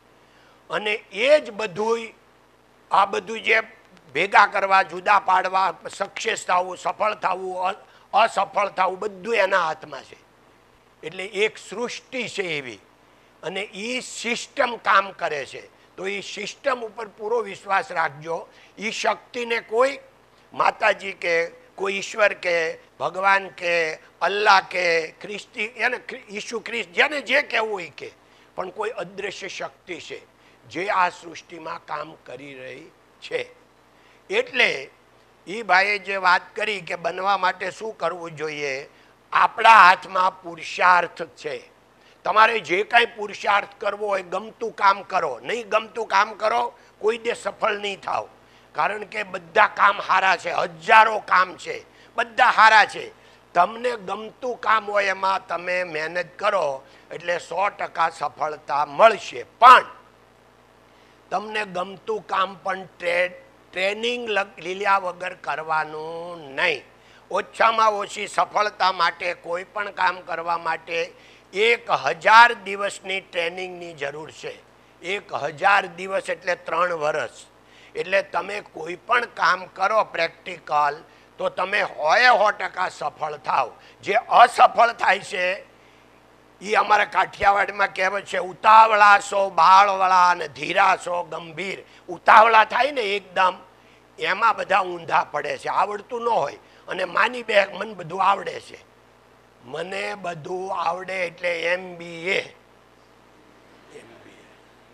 અને એ જ બધું આ બધું જે ભેગા કરવા, જુદા પાડવા, સક્સેસ થવું, સફળ થવું, અસફળ થવું બધું એના હાથમાં છે. એટલે એક સૃષ્ટિ છે એવી અને એ સિસ્ટમ કામ કરે છે. તો એ સિસ્ટમ ઉપર પૂરો વિશ્વાસ રાખજો. એ શક્તિને કોઈ માતાજી કે કોઈ ઈશ્વર કે ભગવાન કે અલ્લાહ કે ખ્રિસ્તી એને ઈસુ ખ્રિસ્ત જેને જે કહેવું હોય કે, પણ કોઈ અદ્રશ્ય શક્તિ છે જે આ સૃષ્ટિમાં કામ કરી રહી છે. એટલે એ ભાઈએ જે વાત કરી કે બનવા માટે શું કરવું જોઈએ, આપણા હાથમાં પુરુષાર્થ છે. તમારે જે કાંઈ પુરુષાર્થ કરવો હોય, ગમતું કામ કરો. નહીં ગમતું કામ કરો, કોઈ દે સફળ નહીં થાવ. કારણ કે બધા કામ હારા છે, હજારો કામ છે, બધા હારા છે. તમને ગમતું કામ હોય એમાં તમે મહેનત કરો એટલે સો ટકા સફળતા મળશે. પણ તમને ગમતું કામ પણ ટ્રેડ ટ્રેનિંગ લીધા વગર કરવાનું નહીં. ઓછામાં ઓછી સફળતા માટે, કોઈ પણ કામ કરવા માટે એક હજાર દિવસની ટ્રેનિંગની જરૂર છે. એક હજાર દિવસ એટલે ત્રણ વર્ષ. એટલે તમે કોઈ પણ કામ કરો પ્રેક્ટિકલ તો તમે હોએ સો ટકા સફળ થાવ. જે અસફળ થાય છે એ અમારા કાઠિયાવાડમાં કહેવત છે, ઉતાવળા સો બાળવળા અને ધીરા સો ગંભીર. ઉતાવળા થાય ને એકદમ, એમાં બધા ઊંધા પડે છે. આવડતું ન હોય અને માની બે મને બધું આવડે છે, મને બધું આવડે એટલે એમ બી એ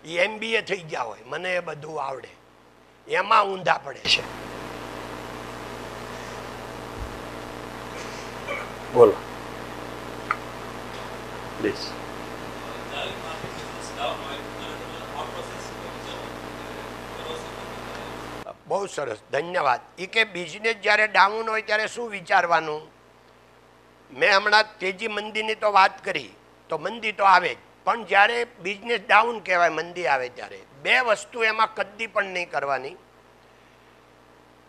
એ એમ બી એ થઈ ગયા હોય, મને બધું આવડે, એમાં ઊંધા પડે છે. બોલો પ્લીઝ. બહુ સરસ, ધન્યવાદ. એ કે બિઝનેસ જ્યારે ડાઉન હોય ત્યારે શું વિચારવાનું? મેં હમણાં તેજી મંદીની તો વાત કરી, તો મંદી તો આવે જ, પણ જ્યારે બિઝનેસ ડાઉન કહેવાય, મંદી આવે, ત્યારે બે વસ્તુ એમાં કદી પણ નહીં કરવાની.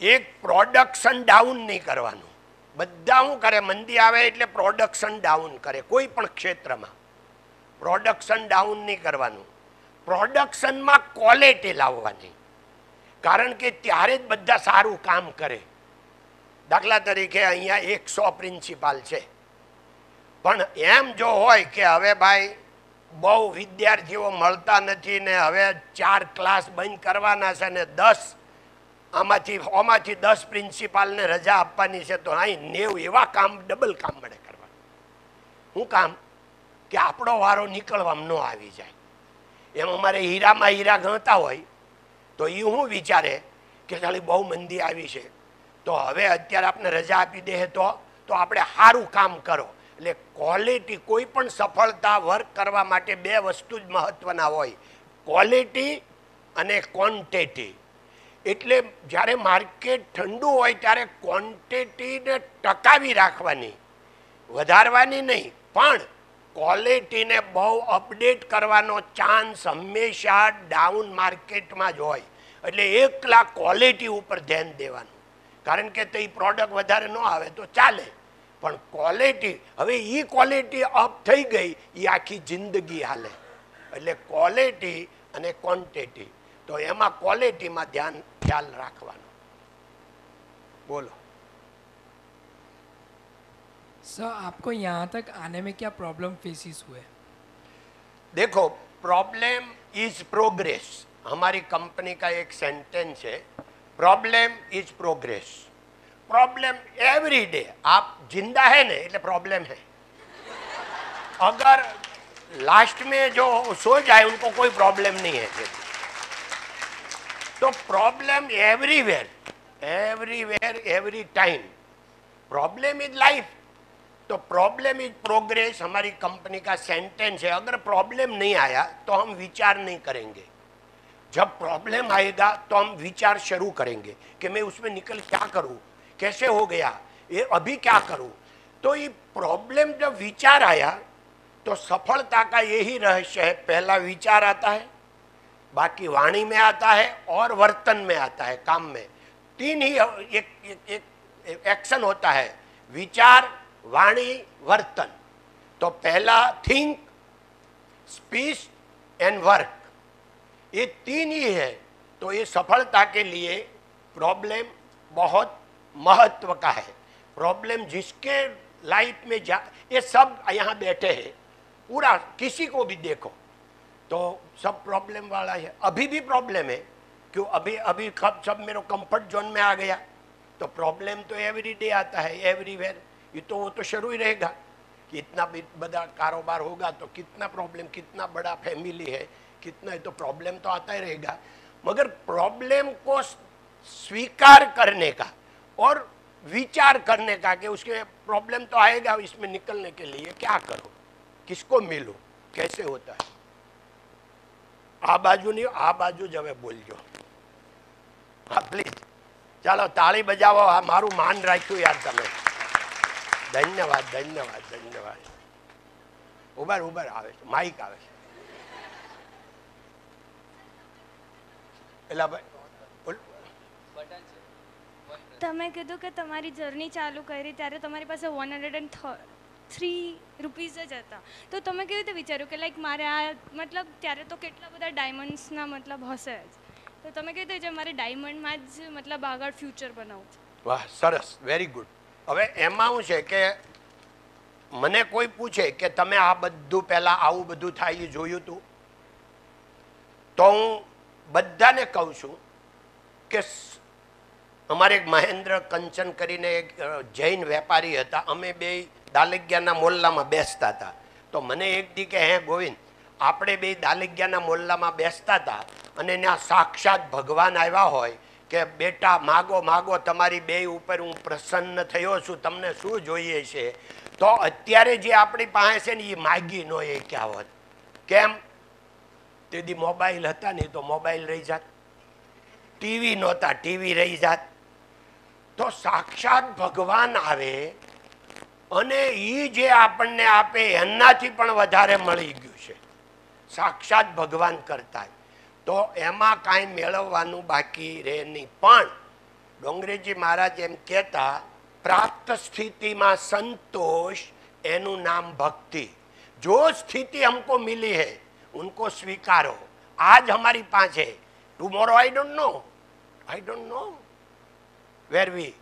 એક, પ્રોડક્શન ડાઉન નહીં કરવાનું. બધા શું કરે, મંદી આવે એટલે પ્રોડક્શન ડાઉન કરે. કોઈ પણ ક્ષેત્રમાં પ્રોડક્શન ડાઉન નહીં કરવાનું, પ્રોડક્શનમાં ક્વોલિટી લાવવાની. કારણ કે ત્યારે જ બધા સારું કામ કરે. દાખલા તરીકે અહીંયા એકસો પ્રિન્સિપાલ છે, પણ એમ જો હોય કે હવે ભાઈ બહુ વિદ્યાર્થીઓ મળતા નથી ને હવે ચાર ક્લાસ બંધ કરવાના છે ને દસ આમાંથી ઓમાંથી દસ પ્રિન્સિપાલને રજા આપવાની છે, તો અહીં નેવું એવા કામ, ડબલ કામ મળે કરવા. શું કામ? કે આપણો વારો નીકળવામાં ન આવી જાય. એમ અમારે હીરામાં હીરા ગણતા હોય તો એ હું વિચારે કે ખાલી બહુ મંદી આવી છે તો હવે અત્યારે આપણે રજા આપી દે તો તો આપણે સારું કામ કરો. એટલે ક્વોલિટી, કોઈ પણ સફળતા વર્ક કરવા માટે બે વસ્તુ જ મહત્વના હોય, ક્વોલિટી અને ક્વોન્ટિટી. એટલે જ્યારે માર્કેટ ઠંડુ હોય ત્યારે ક્વોન્ટિટીને ટકાવી રાખવાની, વધારવાની નહીં, પણ ક્વોલિટીને બહુ અપડેટ કરવાનો ચાન્સ હંમેશા ડાઉન માર્કેટમાં જ હોય. એટલે એકલા ક્વોલિટી ઉપર ધ્યાન દેવાનું, કારણ કે તે પ્રોડક્ટ વધારે ન આવે તો ચાલે, પણ ક્વોલિટી. હવે એ ક્વોલિટી અપ થઈ ગઈ એ આખી જિંદગી હાલે. એટલે ક્વોલિટી અને ક્વોન્ટિટી, તો એમાં ક્વોલિટીમાં ધ્યાન ખ્યાલ રાખવાનો. બોલો सर, आपको यहाँ तक आने में क्या प्रॉब्लम फेसिस हुए? देखो, प्रॉब्लम इज प्रोग्रेस. हमारी कंपनी का एक सेंटेंस है, problem is progress. Problem every day. आप जिंदा है ना એટલે प्रॉब्लम है. अगर लास्ट में जो सो जाए उनको कोई प्रॉब्लम नहीं है. तो problem everywhere, everywhere, every time. Problem is life. तो प्रॉब्लम इज प्रोग्रेस हमारी कंपनी का सेंटेंस है. अगर प्रॉब्लम नहीं आया तो हम विचार नहीं करेंगे. जब प्रॉब्लम आएगा तो हम विचार शुरू करेंगे कि मैं उसमें निकल क्या करूँ, कैसे हो गया, ये अभी क्या करूँ. तो ये प्रॉब्लम जब विचार आया तो सफलता का यही रहस्य है, पहला विचार आता है, बाकी वाणी में आता है और वर्तन में आता है, काम में. तीन ही एक, एक, एक एक्शन होता है, विचार, वाणी, वर्तन. तो पहला थिंक, स्पीच एंड वर्क, ये तीन ही है. तो ये सफलता के लिए प्रॉब्लम बहुत महत्व का है. प्रॉब्लम जिसके लाइफ में जा, ये सब यहाँ बैठे हैं, पूरा किसी को भी देखो तो सब प्रॉब्लम वाला है. अभी भी प्रॉब्लम है, क्यों अभी अभी सब मेरे कंफर्ट जोन में आ गया. तो प्रॉब्लम तो एवरी डे आता है, एवरीवेयर. ये तो वो तो शुरू ही रहेगा कि इतना बड़ा कारोबार होगा तो कितना प्रॉब्लम, कितना बड़ा फैमिली है, कितना है, तो प्रॉब्लम तो आता ही रहेगा. मगर प्रॉब्लम को स्वीकार करने का और विचार करने का कि उसके प्रॉब्लम तो आएगा, इसमें निकलने के लिए क्या करो, किसको मिलो, कैसे होता है. आ बाजू नहीं, आ बाजू जब बोल जो. हाँ प्लीज, चलो ताली बजावो. हाँ, मारू मान राख्यू यार तमें. धन्यवाद, धन्यवाद, धन्यवाद. उबर उबर आवे છે, માઇક આવે છે. એલા ભાઈ બટન છે. તમે કીધું કે તમારી જર્ની ચાલુ કરી ત્યારે તમારી પાસે એક સો ત્રણ રૂપિયા જ હતા, તો તમે કેવી રીતે વિચાર્યું કે લાઈક મારે આ, મતલબ ત્યારે તો કેટલા બધા ડાયમંડ્સના મતલબ હશે જ, તો તમે કીધું કે જે મારે ડાયમંડમાં જ મતલબ આગળ ફ્યુચર બનાવું છે. વાહ, સરસ, વેરી ગુડ. હવે એમાં હું છે કે મને કોઈ પૂછે કે તમે આ બધું પહેલાં આવું બધું થાય એ જોયું હતું, તો હું બધાને કહું છું કે અમારે એક મહેન્દ્ર કંચન કરીને એક જૈન વેપારી હતા, અમે બે દાલગ્યાના મોલ્લામાં બેસતા હતા. તો મને એક દી કે હે ગોવિંદ, આપણે બે દાલગ્યાના મોલ્લામાં બેસતા હતા અને ત્યાં સાક્ષાત ભગવાન આવ્યા હોય કે બેટા માગો માગો, તમારી બે ઉપર હું પ્રસન્ન થયો છું, તમને શું જોઈએ છે. તો અત્યારે જે આપણી પાસે છે ને એ માગી નો એ ક્યાં હોત. કેમ? તેથી મોબાઈલ હતા નહીં તો મોબાઈલ રહી જાત, ટીવી નહોતા ટીવી રહી જાત. તો સાક્ષાત ભગવાન આવે અને એ જે આપણને આપે એનાથી પણ વધારે મળી ગયું છે, સાક્ષાત ભગવાન કરતા. તો એમાં કાંઈ મેળવવાનું બાકી રહે નહીં. પણ ડોંગરેજી મહારાજ એમ કહેતા, પ્રાપ્ત સ્થિતિમાં સંતોષ, એનું નામ ભક્તિ. જો સ્થિતિ હમકો મિલી હૈ ઉનકો સ્વીકારો. આજ હમારી પાસે, tomorrow I don't know, I don't know where we.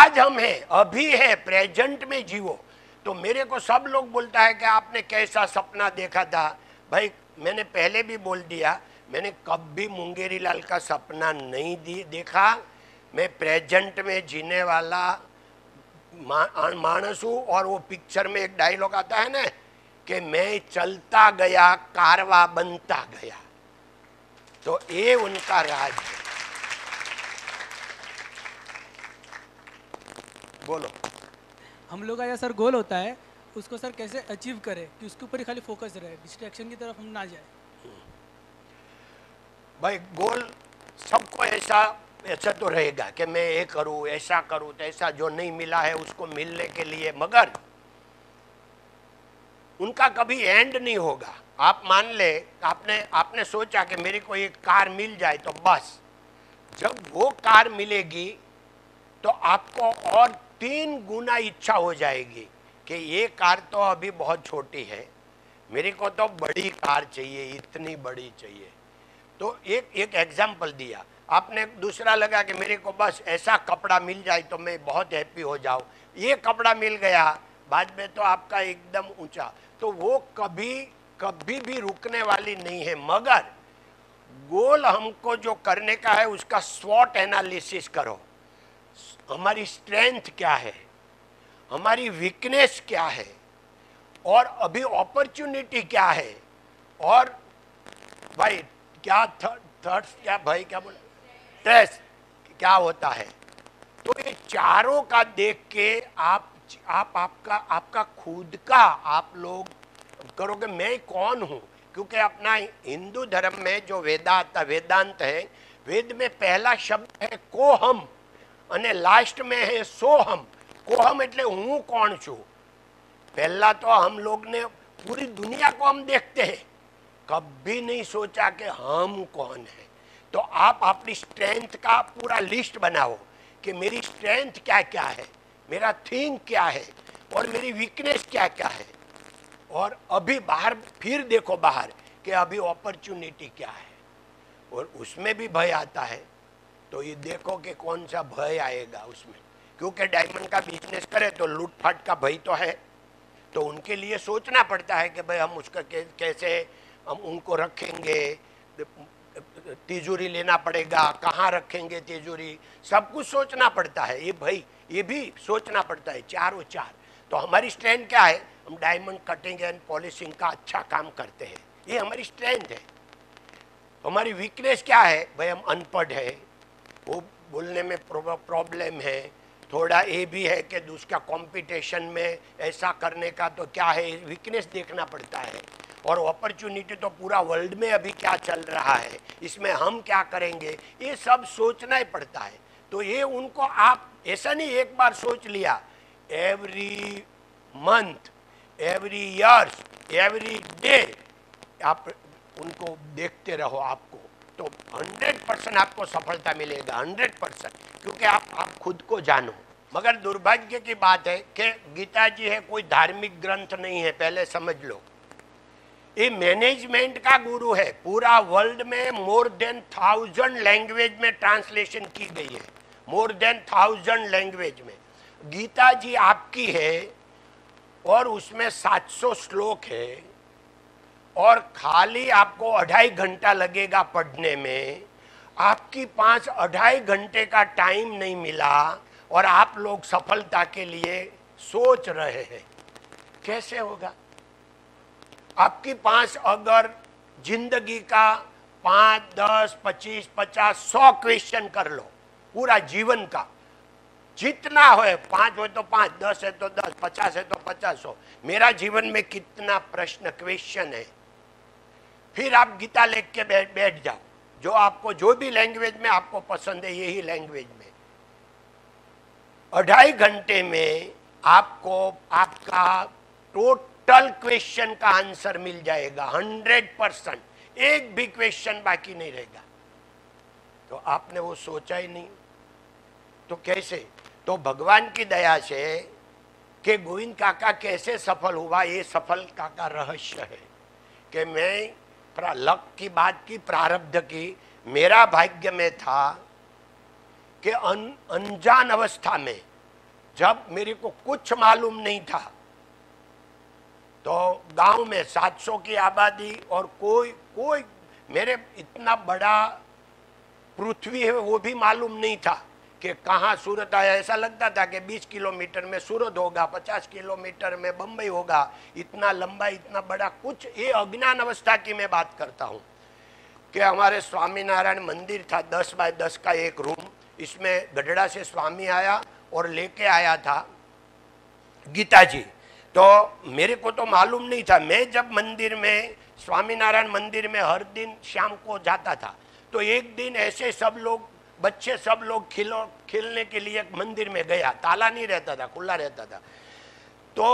આજ હમ હૈ, અભી હૈ, પ્રેઝન્ટ મેં જીવો. તો મેરે કો સબ લોગ બોલતા હૈ કે આપને કૈસા સપના દેખા થા. ભાઈ મેને પહેલે ભી બોલ દિયા, मैंने कभी मुंगेरी लाल का सपना नहीं दी देखा. मैं प्रेजेंट में जीने वाला मानस हूँ. और वो पिक्चर में एक डायलॉग आता है ना कि मैं चलता गया कारवा बनता गया, तो ये उनका राज है। बोलो हम लोग का यह सर गोल होता है, उसको सर कैसे अचीव करें कि उसके ऊपर ही खाली फोकस रहे, डिस्ट्रैक्शन की तरफ हम ना जाए। भाई गोल सबको ऐसा ऐसा तो रहेगा कि मैं ये करूँ ऐसा करूँ तैसा, जो नहीं मिला है उसको मिलने के लिए, मगर उनका कभी एंड नहीं होगा। आप मान ले आपने आपने सोचा कि मेरे को एक कार मिल जाए तो बस, जब वो कार मिलेगी तो आपको और तीन गुना इच्छा हो जाएगी कि ये कार तो अभी बहुत छोटी है, मेरे को तो बड़ी कार चाहिए, इतनी बड़ी चाहिए। तो एक एक एग्जाम्पल दिया आपने। दूसरा लगा कि मेरे को बस ऐसा कपड़ा मिल जाए तो मैं बहुत हैप्पी हो जाऊँ, ये कपड़ा मिल गया, बाद में तो आपका एकदम ऊंचा। तो वो कभी कभी भी रुकने वाली नहीं है, मगर गोल हमको जो करने का है उसका स्वॉट एनालिसिस करो। हमारी स्ट्रेंथ क्या है, हमारी वीकनेस क्या है, और अभी अपॉर्चुनिटी क्या है, और भाई क्या थर्ड थर्ड क्या भाई क्या बोल स्ट्रेस क्या होता है। तो ये चारों का देख के आप आप आपका आपका खुद का आप लोग करोगे मैं कौन हूँ, क्योंकि अपना हिंदू धर्म में जो वेदांत वेदांत है, वेद में पहला शब्द है कोहम અને लास्ट में है सोहम। कोहम એટલે હું કોણ છું। पहला तो हम लोग ने पूरी दुनिया को हम देखते हैं, कभी नहीं सोचा कि हम कौन है। तो आप अपनी स्ट्रेंथ का पूरा लिस्ट बनाओ कि मेरी स्ट्रेंथ क्या क्या है, मेरा थिंक क्या है, और मेरी वीकनेस क्या क्या है, और अभी बाहर फिर देखो बाहर कि अभी अपॉर्चुनिटी क्या है। और उसमें भी भय आता है, तो ये देखो कि कौन सा भय आएगा उसमें, क्योंकि डायमंड का बिजनेस करे तो लूटपाट का भय तो है, तो उनके लिए सोचना पड़ता है कि भाई हम उसका कैसे हम उनको रखेंगे, तिजोरी लेना पड़ेगा, कहाँ रखेंगे तिजोरी, सब कुछ सोचना पड़ता है। ये भाई ये भी सोचना पड़ता है, चारों चार। तो हमारी स्ट्रेंथ क्या है, हम डायमंड कटिंग एंड पॉलिशिंग का अच्छा काम करते हैं, ये हमारी स्ट्रेंथ है। हमारी वीकनेस क्या है, भाई हम अनपढ़ है, वो बोलने में प्रॉब्लम है, थोड़ा ये भी है कि दूसरा कंपटीशन में ऐसा करने का तो क्या है, वीकनेस देखना पड़ता है। और अपॉर्चुनिटी तो पूरा वर्ल्ड में अभी क्या चल रहा है, इसमें हम क्या करेंगे, ये सब सोचना ही पड़ता है। तो ये उनको आप ऐसा नहीं एक बार सोच लिया, every month every years every day आप उनको देखते रहो आपको, तो हंड्रेड परसेंट आपको सफलता मिलेगा, हंड्रेड परसेंट, क्योंकि आप आप खुद को जानो। मगर दुर्भाग्य की बात है कि गीता जी है कोई धार्मिक ग्रंथ नहीं है, पहले समझ लो। ये मैनेजमेंट का गुरु है, पूरा वर्ल्ड में मोर देन थाउजेंड लैंग्वेज में ट्रांसलेशन की गई है, मोर देन थाउजेंड लैंग्वेज में। गीता जी आपकी है और उसमें सात सौ श्लोक है, और खाली आपको अढ़ाई घंटा लगेगा पढ़ने में। आपकी पाँच अढ़ाई घंटे का टाइम नहीं मिला और आप लोग सफलता के लिए सोच रहे हैं, कैसे होगा। आपकी पास अगर जिंदगी का पाँच दस पच्चीस पचास सौ क्वेश्चन कर लो, पूरा जीवन का जितना हो, पाँच हो तो पाँच, दस है तो दस, पचास है तो पचास हो, मेरा जीवन में कितना प्रश्न क्वेश्चन है। फिर आप गीता लेख के बैठ बैठ जाओ, जो आपको जो भी लैंग्वेज में आपको पसंद है यही लैंग्वेज में, अढ़ाई घंटे में आपको आपका टोटल टल क्वेश्चन का आंसर मिल जाएगा, हंड्रेड परसेंट, एक भी क्वेश्चन बाकी नहीं रहेगा। तो आपने वो सोचा ही नहीं, तो कैसे। तो भगवान की दया से कि गोविंद काका कैसे सफल हुआ, ये सफलता का रहस्य है कि मैं लक की बात की, प्रारब्ध की, मेरा भाग्य में था कि अन, अनजान अवस्था में जब मेरे को कुछ मालूम नहीं था, तो गांव में सात सौ की आबादी और कोई कोई मेरे इतना बड़ा पृथ्वी है वो भी मालूम नहीं था कि कहाँ सूरत आया। ऐसा लगता था कि बीस किलोमीटर में सूरत होगा, पचास किलोमीटर में बम्बई होगा, इतना लंबा इतना बड़ा कुछ। ये अज्ञान अवस्था की मैं बात करता हूँ कि हमारे स्वामीनारायण मंदिर था, दस बाय दस का एक रूम, इसमें गढ़ड़ा से स्वामी आया और लेके आया था गीता जी। तो मेरे को तो मालूम नहीं था, मैं जब मंदिर में स्वामीनारायण मंदिर में हर दिन शाम को जाता था, तो एक दिन ऐसे सब लोग बच्चे सब लोग खिलो खेलने के लिए मंदिर में गया, ताला नहीं रहता था, खुला रहता था। तो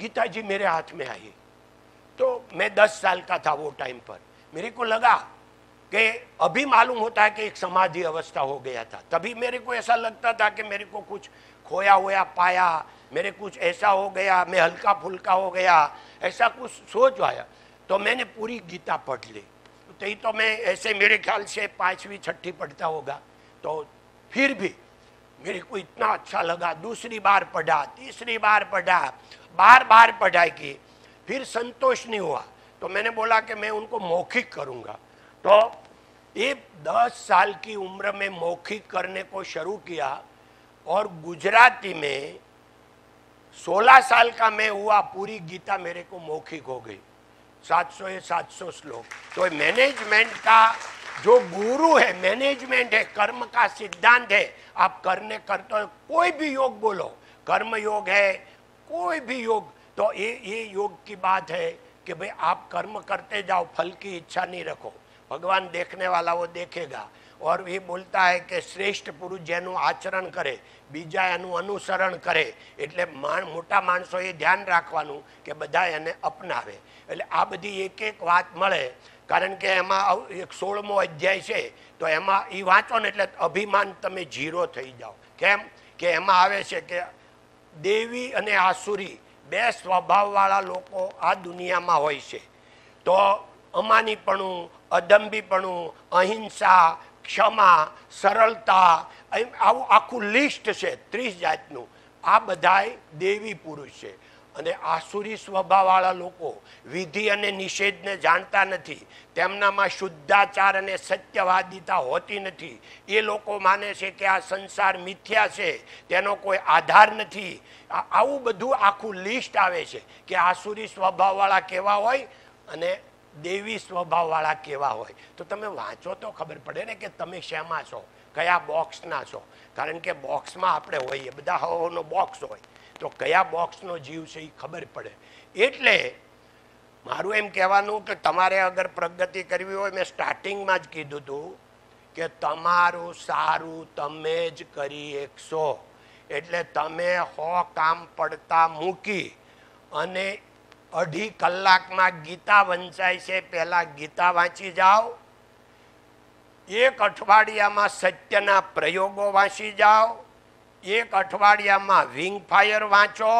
गीता जी मेरे हाथ में आई, तो मैं दस साल का था वो टाइम पर। मेरे को लगा कि अभी मालूम होता है कि एक समाधि अवस्था हो गया था, तभी मेरे को ऐसा लगता था कि मेरे को कुछ खोया हुआ पाया, मेरे कुछ ऐसा हो गया, मैं हल्का फुल्का हो गया, ऐसा कुछ सोच आया। तो मैंने पूरी गीता पढ़ ली, तो ही तो मैं ऐसे मेरे ख्याल से पाँचवीं छठी पढ़ता होगा। तो फिर भी मेरे को इतना अच्छा लगा, दूसरी बार पढ़ा, तीसरी बार पढ़ा, बार बार पढ़ाई की, फिर संतोष नहीं हुआ। तो मैंने बोला कि मैं उनको मौखिक करूँगा। तो ये दस साल की उम्र में मौखिक करने को शुरू किया और गुजराती में सोलह साल का मैं हुआ, पूरी गीता मेरे को मौखिक हो गई, सात सौ या सात सौ श्लोक। तो मैनेजमेंट का जो गुरु है, मैनेजमेंट है, कर्म का सिद्धांत है। आप करने करते हो, कोई भी योग बोलो, कर्म योग है, कोई भी योग। तो ये ये योग की बात है कि भाई आप कर्म करते जाओ, फल की इच्छा नहीं रखो, भगवान देखने वाला वो देखेगा। और ये बोलता है कि श्रेष्ठ पुरुष જેનું આચરણ કરે, બીજા એનું અનુસરણ કરે। એટલે મોટા માણસોએ ધ્યાન રાખવાનું કે બધા એને અપનાવે। એટલે આ બધી એક એક વાત મળે, કારણ કે એમાં એક સોળમો અધ્યાય છે, તો એમાં એ વાંચો ને એટલે અભિમાન તમે ઝીરો થઈ જાઓ। કેમ કે એમાં આવે છે કે દેવી અને આસુરી બે સ્વભાવવાળા લોકો આ દુનિયામાં હોય છે। તો અમાનીપણું, અદંભીપણું, અહિંસા, क्षमा, सरलता, आखू लिस्ट है तीस जातनु। आ बधाए देवी पुरुष है। अने आसुरी स्वभाववाळा लोको विधि अने निषेध ने जाणता नथी, तेमनामां शुद्धाचार अने सत्यवादिता होती नथी। ए लोको माने छे के आ संसार मिथ्या छे, तेनो कोई आधार नथी। आवुं बधुं आखू लिस्ट आवे छे के आसुरी स्वभाववाळा केवा होय अने देवी स्वभाववाळा केवा होय। तो तमे वाँचो तो खबर पड़े ने के तमे शेमा छो, कया बॉक्सना छो। कारण के बॉक्स में आपणे होईए, बधा होनो बॉक्स होय, तो कया बॉक्सनो जीव छे ई खबर पड़े। एटले मारुं एम कहेवानुं के तमारे अगर प्रगति करवी होय, मैं स्टार्टिंगमां ज कीधुं हतुं के तमारुं सारुं तमे ज करी एकशो। एटले तमे सौ काम पड़ता मूकी अने अढ़ी कलाक में गीता वंचाय से पहला गीता वाँची जाओ, एक अठवाडिया में सत्यना प्रयोगों वाँची जाओ, एक अठवाडिया में विंग फायर वाँचो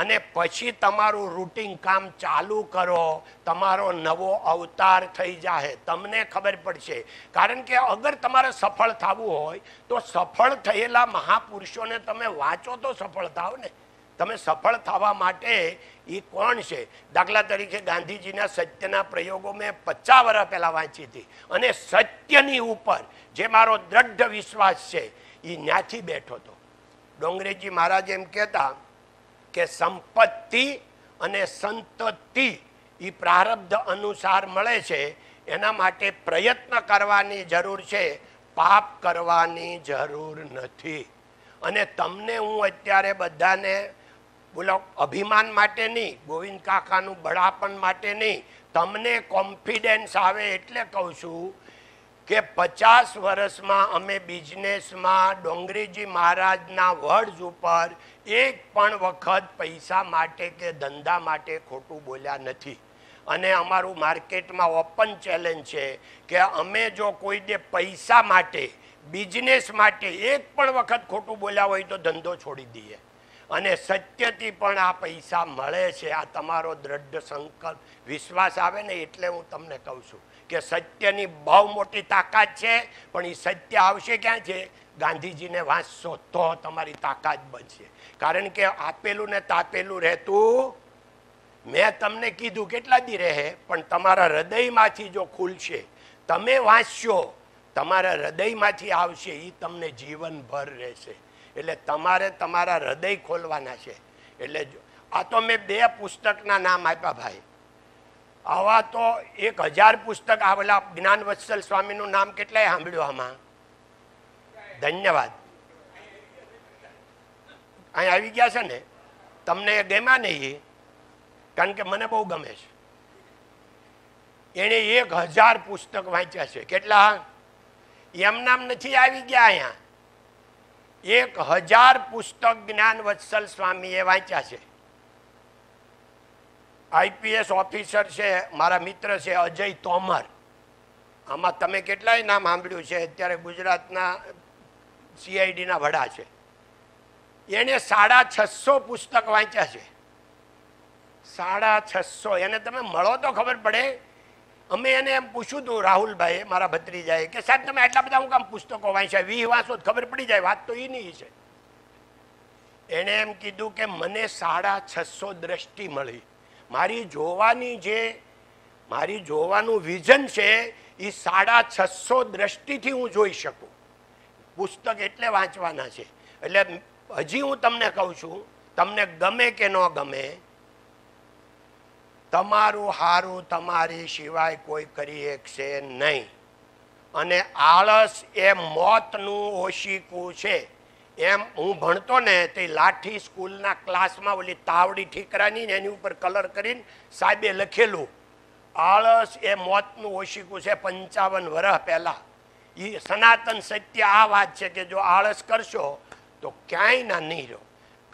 अने पछी तमारू रूटीन काम चालू करो। तमारो नवो अवतार थई जाए, तमने खबर पड़शे। कारण के अगर तमारे सफल थावुं होय तो सफल थयेला महापुरुषोने तमे वाँचो तो सफल थाओ ने। तमे सफल थवा माटे ये कौन से, दाखला तरीके गांधीजी ना सत्यना प्रयोगों में पचास वर्ष पहला वाँची थी अने सत्यनी ऊपर जे मारो दृढ़ विश्वास है ये न्याथी बैठो। तो डोंगरेजी महाराज एम कहता के संपत्ति अने संतति ये प्रारब्ध अनुसार मळे छे, एना माटे प्रयत्न करवानी जरूर छे, पाप करवानी जरूर नथी। अने तमने हूँ अत्यारे बधाने बोलो अभिमान माटे नहीं, गोविंद काकानु बड़ापन माटे नहीं, तमने कॉन्फिडेंस आवे एटले कहूँ छूं के पचास वर्ष में अमे बिजनेस में डोंगरेजी महाराजना वर्ड्स पर एक पण वखत पैसा माटे के धंधा माटे खोटू बोल्या नथी। अने अमारू मार्केट में ओपन चैलेंज है कि अमे जो कोई दे पैसा माटे बिजनेस माटे एक पण वखत खोटू बोल्या होय तो धंधो छोड़ी दीए। अने सत्यथी पण आ पैसा मळे छे, आ तमारो दृढ़ संकल्प विश्वास आवे ने एटले हूँ तमने कहूँ छूं के सत्यनी बहु मोटी ताकत छे। पण ई सत्य आवशे क्यां छे? गांधीजीने वाँचशो तो तमारी ताकत बनशे। कारण के आपेलुं ने तापेलुं रहेतुं मैं तमने कीधुं કેટલા દી રહે, પણ તમારા હૃદયમાંથી જો ખુલશે, તમે વાંચશો તમારા હૃદયમાંથી આવશે એ તમને જીવનભર રહેશે. એટલે તમારે તમારા હૃદય ખોલવાના છે. એટલે આ તો મેં બે પુસ્તકના નામ આપ્યા ભાઈ. આવા તો એક હજાર પુસ્તક આવેલા. જ્ઞાન વત્સલ સ્વામીનું નામ કેટલાય સાંભળ્યું આમાં? ધન્યવાદ. અહીં આવી ગયા છે ને, તમને ગમ્યા નહીં? કારણ કે મને બહુ ગમે છે. એને એક હજાર પુસ્તક વાંચ્યા છે. કેટલા? એમ નામ નથી આવી ગયા અહીંયા. એક હજાર પુસ્તક જ્ઞાન વત્સલ સ્વામીએ વાંચ્યા છે. આઈપીએસ ઓફિસર છે, મારા મિત્ર છે અજય તોમર. આમાં તમે કેટલાય નામ સાંભળ્યું છે. અત્યારે ગુજરાતના સીઆઈડીના વડા છે. એને સાડા છસો પુસ્તક વાંચ્યા છે. સાડા છસો. એને તમે મળો તો ખબર પડે. અમે એને એમ પૂછ્યું હતું, રાહુલભાઈ મારા ભત્રીજાએ, કે સાહેબ તમે આટલા બધા હું કામ પુસ્તકો વાંચ્યા? વીહ વાંચો ખબર પડી જાય. વાત તો એ નહીં છે. એણે એમ કીધું કે મને સાડા છસો દ્રષ્ટિ મળી. મારી જોવાની જે મારી જોવાનું વિઝન છે એ સાડા છસો દ્રષ્ટિથી હું જોઈ શકું. પુસ્તક એટલે વાંચવાના છે. એટલે હજી હું તમને કહું છું, તમને ગમે કે ન ગમે, તમારું હારું તમારી સિવાય કોઈ કરી શકશે નહીં. અને આળસ એ મોતનું ઓશિકું છે. એમ હું ભણતો ને તે લાઠી સ્કૂલના ક્લાસમાં ઓલી તાવડી ઠીકરાની ને એની ઉપર કલર કરીને સાહેબે લખેલું, આળસ એ મોતનું ઓશિકું છે, પંચાવન વર્ષ પહેલાં. એ સનાતન સત્ય આ વાત છે કે જો આળસ કરશો તો ક્યાંય ના નહીં રહો.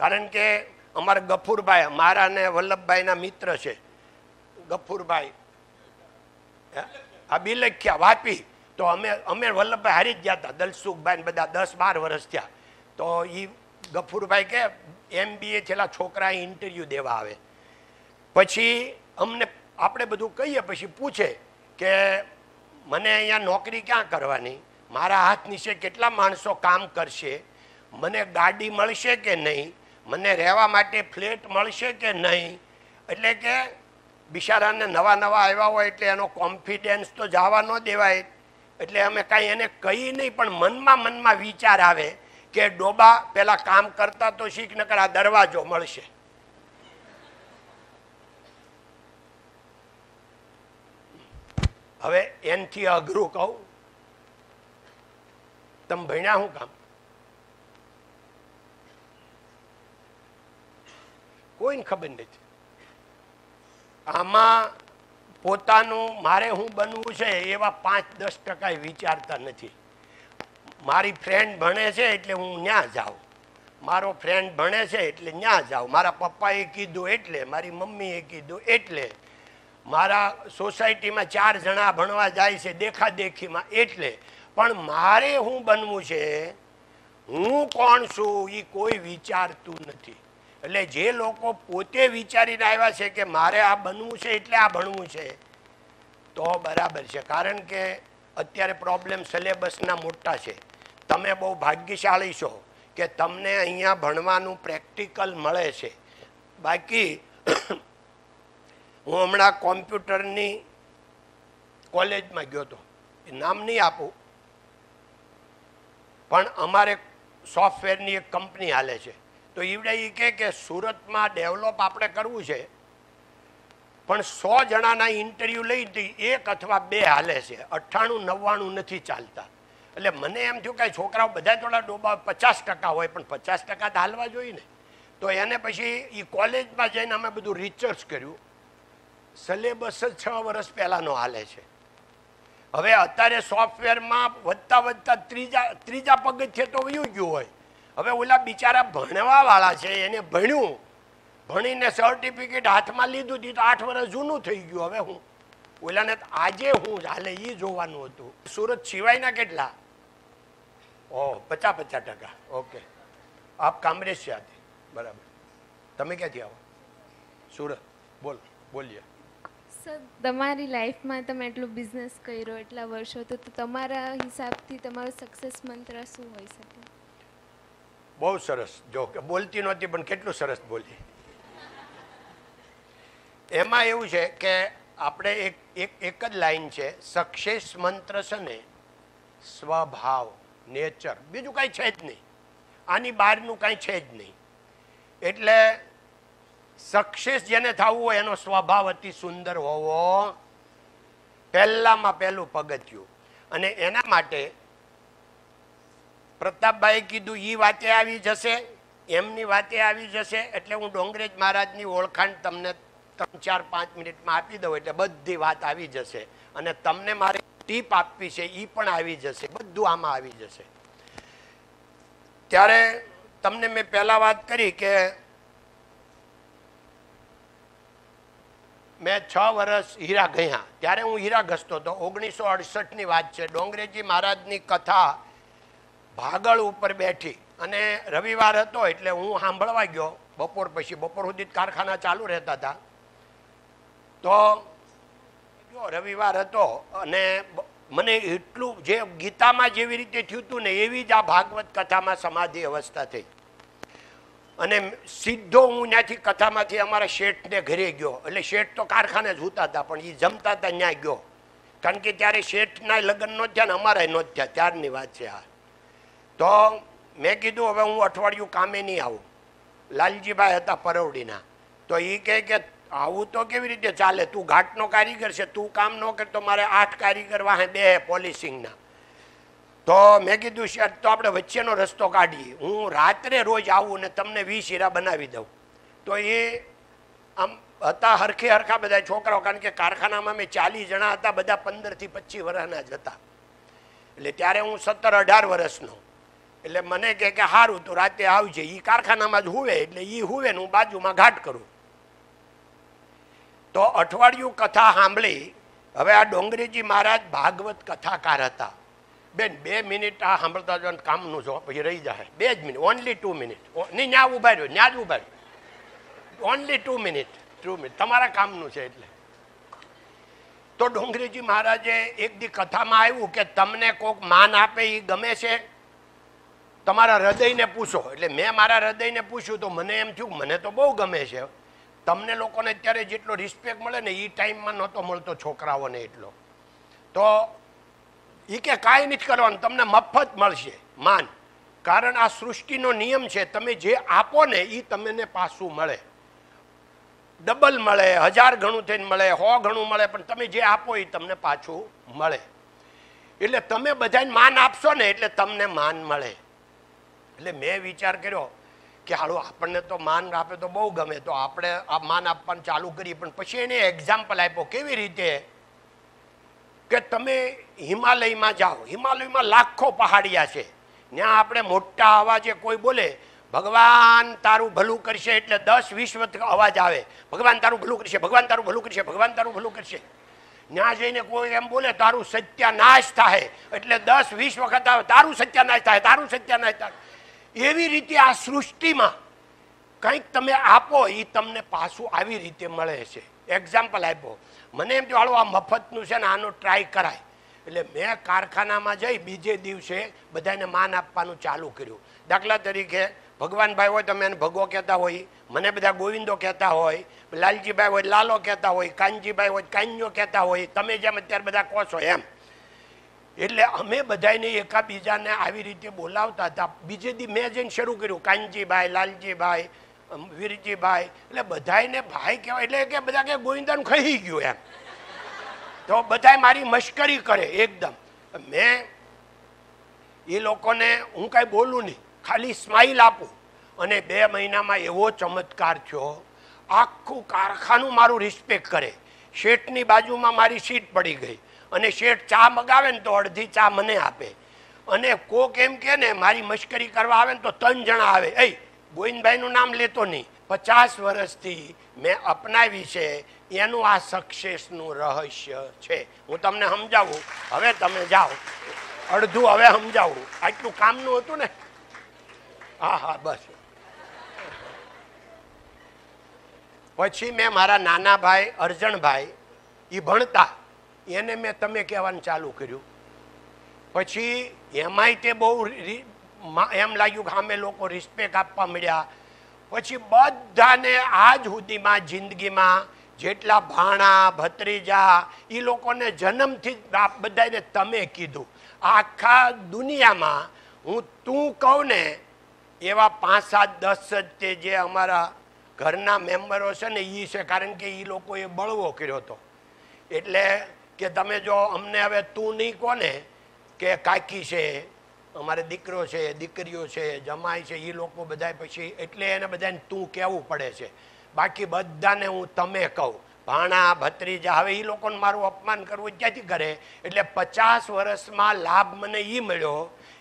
કારણ કે અમારા ગફુરભાઈ, મારા ને વલ્લભભાઈના મિત્ર છે ગફુરભાઈ, આ બિલખ્યા વાપી. તો અમે અમે વલ્લભભાઈ હારી જ ગયા હતા. દલસુખભાઈ ને બધા દસ બાર વર્ષ થયા. તો એ ગફુરભાઈ કે એમ બી એ છેલ્લા છોકરા ઇન્ટરવ્યૂ દેવા આવે, પછી અમને આપણે બધું કહીએ, પછી પૂછે કે મને અહીંયા નોકરી ક્યાં કરવાની, મારા હાથ નીચે કેટલા માણસો કામ કરશે, મને ગાડી મળશે કે નહીં, મને રહેવા માટે ફ્લેટ મળશે કે નહીં. એટલે કે બિચારાને નવા નવા આવ્યા હોય એટલે એનો કોન્ફિડન્સ તો જવા ન દેવાય. એટલે અમે કાંઈ એને કહી નહીં, પણ મનમાં મનમાં વિચાર આવે કે ડોબા પહેલાં કામ કરતા તો શીખ, નકર આ દરવાજો મળશે. હવે એનથી અઘરું કહું, તમે ભણ્યા શું કામ? કોઈને ખબર નથી. આમાં પોતાનું મારે હું બનવું છે એવા પાંચ દસ ટકા વિચારતા નથી. મારી ફ્રેન્ડ ભણે છે એટલે હું ત્યાં જાઉં, મારો ફ્રેન્ડ ભણે છે એટલે ત્યાં જાઉં, મારા પપ્પાએ કીધું એટલે, મારી મમ્મીએ કીધું એટલે, મારા સોસાયટીમાં ચાર જણા ભણવા જાય છે દેખાદેખીમાં એટલે. પણ મારે હું બનવું છે, હું કોણ છું એ કોઈ વિચારતું નથી. એટલે જે લોકો પોતે વિચારીને આવ્યા છે કે મારે આ બનવું છે એટલે આ ભણવું છે, તો બરાબર છે. કારણ કે અત્યારે પ્રોબ્લેમ સિલેબસના મોટા છે. તમે બહુ ભાગ્યશાળી છો કે તમને અહીંયા ભણવાનું પ્રેક્ટિકલ મળે છે. બાકી હું હમણાં કોમ્પ્યુટરની કોલેજમાં ગયો હતો, એ નામ નહીં આપું, પણ અમારે સોફ્ટવેરની એક કંપની હાલે છે. તો એવડે એ કહે કે સુરતમાં ડેવલપ આપણે કરવું છે, પણ સો જણાના ઇન્ટરવ્યૂ લઈ એક અથવા બે હાલે છે, અઠ્ઠાણું નવ્વાણું નથી ચાલતા. એટલે મને એમ થયું કે છોકરાઓ બધા થોડા ડોબા પચાસ ટકા હોય, પણ પચાસ ટકા તો હાલવા જોઈએ ને. તો એને પછી એ કોલેજમાં જઈને અમે બધું રિસર્ચ કર્યું. સિલેબસ જ છ વર્ષ પહેલાંનો હાલે છે. હવે અત્યારે સોફ્ટવેરમાં વધતા વધતા ત્રીજા ત્રીજા પગથિયે તો વયું ગયું હોય. હવે ઓલા બિચારા ભણવાવાળા છે, એને ભણ્યું, ભણીને સર્ટિફિકેટ હાથમાં લીધું હતું, તો આઠ વર્ષ જૂનું થઈ ગયું. હવે હું ઓલાને આજે હું હાલે એ જોવાનું હતું. સુરત સિવાયના કેટલા? ઓહ, પચાસ પચાસ ટકા. ઓકે, આપ કામરેજ છે આજે, બરાબર. તમે ક્યાંથી આવો? સુરત. બોલ બોલીએ. સર, તમારી લાઈફમાં તમે એટલો બિઝનેસ કર્યો એટલા વર્ષો, તો તમારા હિસાબથી તમારો સક્સેસ મંત્ર શું હોઈ શકે? બહુ સરસ. જો કે બોલતી નહોતી પણ કેટલું સરસ બોલી. એમાં એવું છે કે આપણે એક એક એક જ લાઈન છે, સક્સેસ મંત્ર છે ને स्वभाव नेचर बीजू कई है ज नहीं आनी बहारनू कई है ज नहीं। एटले सक्सेस जेने थावू होय एनो स्वभाव अति सुंदर होवो पहेलामां पहेलुं पगथियुं। अने एना माटे प्रतापभाई कीधुं ई वाते आवी जशे एमनी वाते आवी जशे एटले हुं डोंगरेज महाराजनी ओळखाण तमने त्रण चार पांच मिनिटमां आपी दऊं एटले बधी वात आवी जशे अने तमने मारी टीप आपवी छे ई पण आवी जशे बधुं आमां आवी जशे। त्यारे तमने मैं पहला बात करी के मैं छ वर्ष हीरा गया त्यारे हूँ हीरा घसतो तो ओगनीस सौ अड़सठ की बात है। डोंगरेजी महाराज की कथा भागल पर बैठी अने रविवार हतो एटले हूँ सांभळवा गयो बपोर पछी बपोर सुधी कारखाना चालू रहता था तो जो रविवार हतो अने मने एटलू जे गीता में जेवी रीते थयुं हतुं ने एवी ज आ भागवत कथा में समाधि अवस्था थी अने सीधो हूँ त्याथी कथा में अमारा शेठ ने घरे गयो। एटले शेठ तो कारखाने सूता था पण ए जमता था त्यां गयो कारण के त्यारे शेठना लग्न न थया ने अमारा न थया त्यारनी वात छे। आ तो मैं कीधुं हवे हूँ अठवाडियुं कामे नहीं आवुं। लालजी भाई हता परवड़ीना तो ए कहे के आवू तो केवी रीते चाले तू घाटनो कारीगर छे तू काम न कर तो मारे आठ कारीगर वाहे बेहे पॉलिशिंगना। तो मैं कीधुं शेठ तो आपणे वच्चेनो रस्तो काढीए हूँ रात्रे रोज आवू ने तमने वीस हीरा बनावी दऊं। तो ये आम हता हरखे हरखा बधा छोकराओ कारण के कारखानामां में चालीस जणा हता बधा पंदर थी पच्चीस वर्षना ज हता एटले त्यारे हूँ सत्तर अठार वर्षनो। एटले मने कहे के सारूं तू राते आवजे ई कारखानामां ज हुवे एटले ई हुवे ने हूँ बाजुमां घाट करूं। तो अठवाडियु कथा सांभळी हवे आ डोंगरेजी महाराज भागवत कथाकार हता। बेन बे मिनिट आ सांभळता जो कामनु जो पछी रही जाए बे ज मिनिट ओनली टू मिनिट नहीं न्या उभा रह्यो न्या ज उभा रह्यो only two minute two minute तमारा कामनु छे। एटले तो डोंगरेजी महाराजे एक दी कथा में आव्युं के तमने कोक मान आपे ई गमे छे तमारा हृदयने पूछो। एटले मैं मारा हृदयने पूछ्युं तो मने एम थयुं मने तो बहु गमे छे तमने लोकोने अत्यारे जेटलो रिस्पेक्ट मळे ने ई टाइममां नहोतो मळतो छोकराओने एटलो। तो ई के कांई नथी करवानुं तमने मफत मळशे मान कारण आ सृष्टिनो नियम छे तमे जे आपो ने ई तमने पाछुं मळे डबल मळे हजार गणुं थईने मळे सौ गणुं मळे पण तमे जे आपो ई तमने पाछुं मळे। एटले तमे बधाने मान आपशो ने एटले तमने मान मळे। एटले मैं विचार कर्यो कि हालो आपने तो मान आपे तो बहु गमे तो आपने आप मान आपवानुं चालू करी पण पछी एने एक्जाम्पल आप्यो केवी रीते के तमे हिमालय में जाओ हिमालय में लाखों पहाड़िया छे त्यां आपणे मोटा अवाजे कोई बोले भगवान तारू भलू करशे एटले दस वीस वखत अवाज आवे भगवान तारू भलू करशे भगवान तारू भलू करशे भगवान तारू भलू करशे। त्यां जईने कोई एम बोले तारू सत्यानाश थाय एटले दस वीस वखत आवे तारू सत्यानाश थाय तारू सत्यानाश थाय। एवी रीते आ सृष्टि में कंईक तमे आपो ई तमने पाछुं आवी रीते मळे छे। एक्जाम्पल आप्यो मने एम थयुं हालो आ मफतनुं छे ने आनो ट्राय कराय। एटले मैं कारखानामां जई बीजे दिवसे बधाने मान आपवानुं चालू कर्युं। दाखला तरीके भगवान भाई होय तमे भगो कहेता होय मने बधा गोविंदो कहेता होय लालजी भाई होय लालो कहेता होय कांजी भाई होय कान्यो कहेता होय तमे जेम अत्यारे बधा कहो छो एम। एटले अमे बधाने एकाबीजाने आवी रीते बोलावता था। बीजे दी मैं जईने शरू कर्युं कांजी भाई लालजी भाई वीरजी भाई एटले बधाने भाई कहेवाय एटले के बधा के गोविंदानु खाई गयो एम। तो बधाए मारी मश्करी करे एकदम मैं ए लोकोने हूँ कांई बोलूं नहीं खाली स्माइल आपू। अने बे महीनामां एवो चमत्कार थयो आखू कारखानु मारू रिस्पेक्ट करे। शेठनी बाजुमां मारी सीट पड़ी गई अने शेठ चा मगावे ने तो अर्धी चा मने आपे अने कोक एम के ने मारी मश्करी करवा आवे ने तो त्रण जणा आवे ए गोविंदभाईनु नाम लेतो नहीं पचास वर्षथी मैं अपनावी छे एनु आ सक्सेसनु रहस्य छे। हूँ तमने समजावू हवे तमे जाओ अर्धू हवे समजावू आटलू कामनु हतुं ने। हाँ हाँ बस पछी मैं मारा नाना भाई अर्जणभाई ई भणता एने मैं तमे कहेवानुं चालू कर्युं। पछी एमांय ते बहु एम लाग्युं के आमे लोको रिस्पेक्ट आपवा मळ्या। पछी बधाने आज सुधीमां जिंदगीमां जेटला भाणा भत्रीजा ई लोकोने जन्मथी बधाने तमे कीधुं आखा दुनिया में हूँ तू कहू ने एवा पांच सात दस जे अमारा घरना मेम्बरो छे ने ई छे, कारण के ई लोकोए बळवो कर्यो तो एटले के तमे जो अमने हवे तू नहीं कोने के काकी छे अमारे दीकरो छे दीकरीओ छे जमाई छे ई लोको बधाय पछी एटले एने बधाने तू कहेवुं पड़े छे। बाकी बधाने हूँ तमे कहूँ भाणा भत्रीजा हवे ई लोकोने मारुं अपमान करवुं क्यांथी करे। एटले पचास वर्षमां लाभ मने ई मळ्यो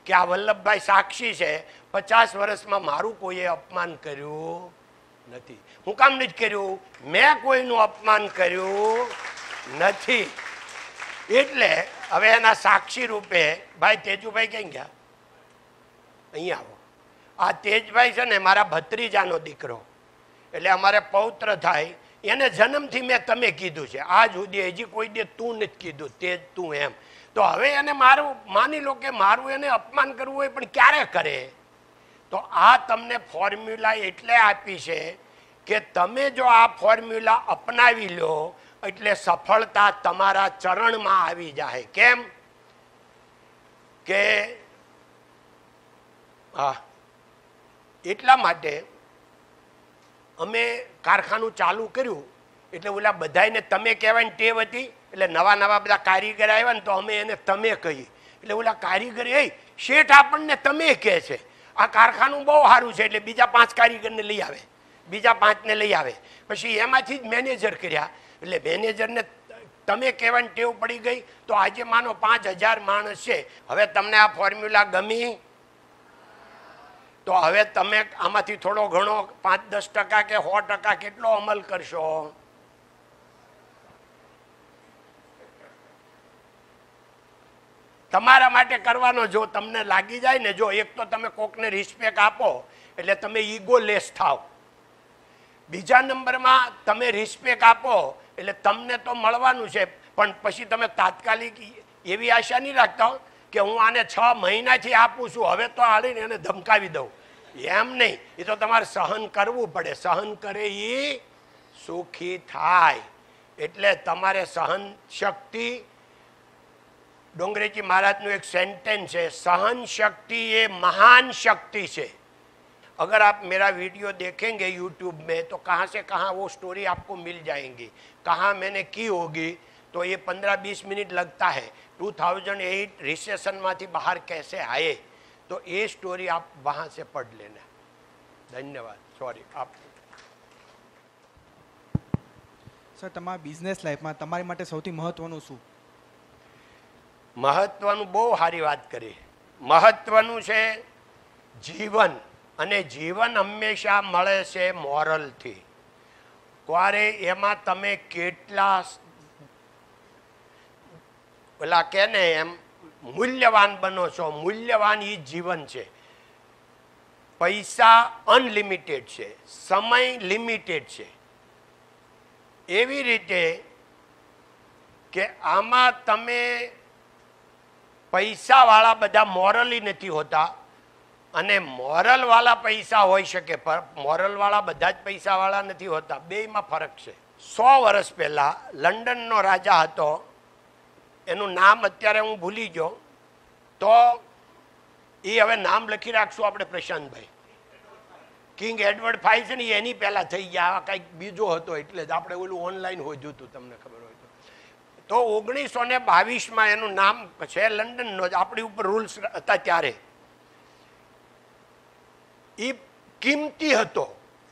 कि आ वल्लभभाई साक्षी छे, पचास वर्षमां मारुं कोईए अपमान कर्युं નથી। હું કામ નથી કર્યું, મેં કોઈનું અપમાન કર્યું નથી। એટલે હવે એના સાક્ષી રૂપે ભાઈ તેજુભાઈ ક્યાં ગયા, અહીં આવો। આ તેજભાઈ છે ને મારા ભત્રીજાનો દીકરો, એટલે અમારે પૌત્ર થાય। એને જન્મથી મેં તમે કીધું છે, આજ સુધી હજી કોઈ દે તું નથી કીધું, તેજ તું એમ। તો હવે એને મારું માની લો કે મારું એને અપમાન કરવું હોય પણ ક્યારે કરે। तो आ तमने फॉर्म्यूला एटले आपी छे के तमे जो आ फॉर्म्यूला अपनावी लो एटले सफलता तमारा चरण में आवी जाए। केम के आ एटला माटे अमे कारखानु चालू कर्युं एटले ओला बधाईने तमे कहेवानी टेव हती, एटले नवा नवा बधा कारीगर आव्या ने तो अमे एने तमे कही, एटले ओला कारीगर ए शेठ आपणने तमे कहे छे आ कारखानु बहु सारू छे, एटले बीजा पांच कारीगर ने लई आवे, बीजा पांच ने लई आवे, पछी एमांथी ज मैनेजर कर्या, एटले मैनेजर ने तमे कहेवानी टेव पड़ी गई। तो आजे मानो पांच हज़ार माणस छे। हवे तमने आ फॉर्म्यूला गमी तो हवे तमे आमांथी थोड़ो घणो पांच दस टका के सौ टका केटलो अमल करशो। तमारा माटे करवानो जो तमने लागी जाए ने, जो एक तो तमे कोकने रिस्पेक्ट आपो एटले तमे ईगो लेस थाओ, बीजा नंबर में तमे रिस्पेक्ट आपो एटले तमने तो मळवानुं छे, पण पछी तमे तात्कालिक एवी आशा नहीं राखता कि हूँ आने छ महीना थी आपूँ छूं हवे तो आळीने एने धमकावी दऊं, एम नहीं। ए तो तमारे सहन करवू पड़े, सहन करे ई सुखी थाय। एटले तमारे सहन शक्ति, डोंगरेजी महाराज નું એક सेंटेंस है, सहन शक्ति ये महान शक्ति से। अगर आप मेरा वीडियो देखेंगे यूट्यूब में तो कहाँ से कहाँ वो स्टोरी आपको मिल जाएंगी, कहाँ मैंने की होगी। तो ये पंद्रह बीस मिनट लगता है दो हज़ार आठ रिसेशन में बाहर कैसे आए, तो ये स्टोरी आप वहाँ से पढ़ लेना। धन्यवाद। सॉरी आप सर, तमारा बिजनेस लाइफ में तमारी माटे सौथी महत्वनुं शुं? महत्वनु बहु सारी बात करी। महत्वनु छे जीवन, अने जीवन हमेशा मळे छे मोरल थी। क्वारे एमां तमे केटला भला केने एम मूल्यवान बनो छो, मूल्यवान ई जीवन छे। पैसा अनलिमिटेड छे, समय लिमिटेड छे। एवी रीते के आमां तमे पैसा वाला बदा मॉरल ही नहीं होता, अने मॉरल वाला पैसा होई शके पर मॉरल वाला बदाज पैसा वाला नहीं होता, बे में फरक है। सौ वर्ष पहला लंडन नो राजा हतो, एनु नाम अत्यारे हूँ भूली गयो, तो ये हवे नाम लखी राखशुं आपणे प्रशांत भाई, किंग एडवर्ड फाइव छे ने एनी पहेला थई गया, आ कंईक बीजो हतो एटले ज आपणे ओलुं ऑनलाइन होज्युं हतुं, तमने खबर होय। तो ओगनीस सौ बावीस में एनु नाम है, लंडन नो अपनी ऊपर रूल्स था त्यारे ई किमती हतो,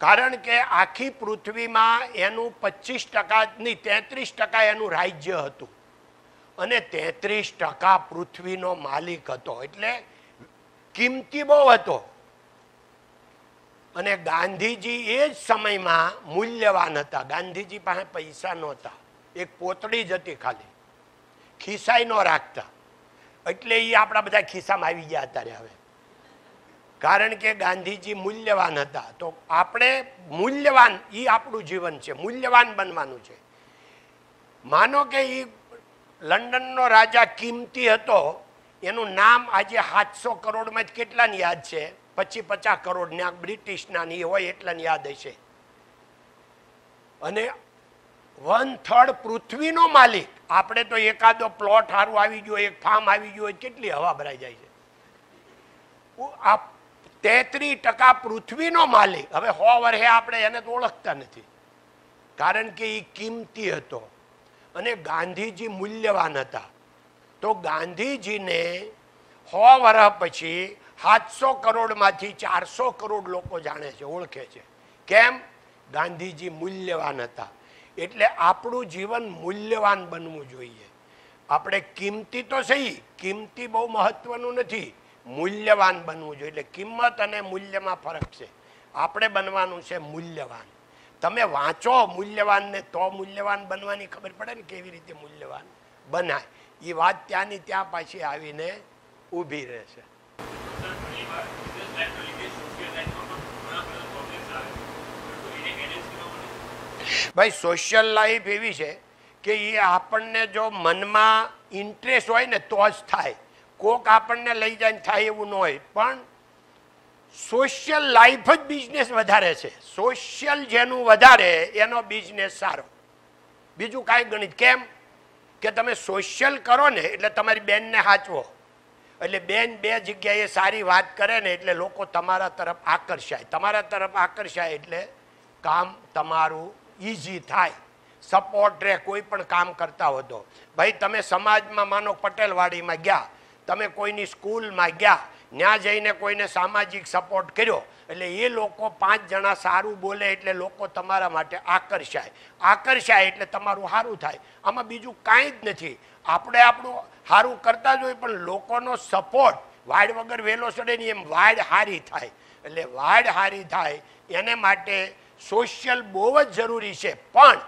कारण के आखी पृथ्वी में एनु पच्चीस टका नहीं तेत्रीस टका एनु राज्य हतुं अने तेत्रीस टका पृथ्वी नो मालिक हतो, एटले किमती बहु हतो। अने गांधीजी ए समय में मूल्यवान हता, गांधीजी पासे पैसा नहोता, एक पोतड़ी जती खाली, खिस्साई न राखता, एटले ई आपणा बधा खिस्सामां आवी गया अत्यारे हवे, कारण के गांधीजी मूल्यवान हता। तो आपणे मूल्यवान ई आपणुं जीवन छे, मूल्यवान बनवानुं छे। मानो के ई लंडननो राजा किमती हतो, एनुं नाम आजे सात सौ करोड़मां केटलाने याद छे, पछी पचास करोड़ने आ ब्रिटिशना नी होय एटलाने याद हशे, अने वन थर्ड पृथ्वी नो मालिक આપણે તો એકાદો પ્લોટ હારું આવી ગયો, એક ફાર્મ આવી ગયો, કેટલી હવા ભરાઈ જાય છે. આ તેત્રીસ ટકા પૃથ્વીનો માલિક. હવે સો વર્ષે આપણે એને તો ઓળખતા નથી, કારણ કે એ કિંમતી હતો અને ગાંધીજી મૂલ્યવાન હતા. તો ગાંધીજીને સો વર્ષ પછી સાતસો કરોડમાંથી ચારસો કરોડ લોકો જાણે છે, ઓળખે છે. કેમ? ગાંધીજી મૂલ્યવાન હતા. એટલે આપણું જીવન મૂલ્યવાન બનવું જોઈએ. આપણે કિંમતી તો સહી, કિંમતી બહુ મહત્વનું નથી, મૂલ્યવાન બનવું જોઈએ. એટલે કિંમત અને મૂલ્યમાં ફરક છે. આપણે બનવાનું છે મૂલ્યવાન. તમે વાંચો મૂલ્યવાનને તો મૂલ્યવાન બનવાની ખબર પડે ને કેવી રીતે મૂલ્યવાન બનાય. એ વાત ત્યાંની ત્યાં પાછી આવીને ઊભી રહેશે. भाई सोशल लाइफ एवी है कि ये आपने जो मन में इंटरेस्ट हो तो थाय कोक आपने लई जाए थाय एवं न सोशियल लाइफ ज बिजनेस वधारे छे। सोशियल जेनु वधारे एनो बिजनेस सारो, बीजू काई गणित। केम के तमे सोशियल करो ने एटले तमारी बेन ने हाचवो, एटले बेन बे जग्याए सारी बात करे ने एटले लोको तमारा तरफ आकर्षाय, तमारा तरफ आकर्षाय एटले काम तमारू ईजी थाय, सपोर्ट रहे कोई पण काम करता हो तो। भाई तमे समाज में मानो पटेलवाड़ी में गया, तमे कोईनी स्कूल में गया, न्या जईने कोईने सामाजिक सपोर्ट कर्यो, एटले ए लोको पांच जणा सारू बोले एटले लोको तमारा माटे आकर्षाय, आकर्षाय एटले तमारू हारू थाय। आमां बीजू कांई ज नथी। आपणे आपणो हारू करता ज होय, पण लोकोनो सपोर्ट वाड वगर वेलो सडे नी एम वाड हारी थाय। एटले वाड हारी थाय एने माटे सोशियल बहु ज जरूरी है। पण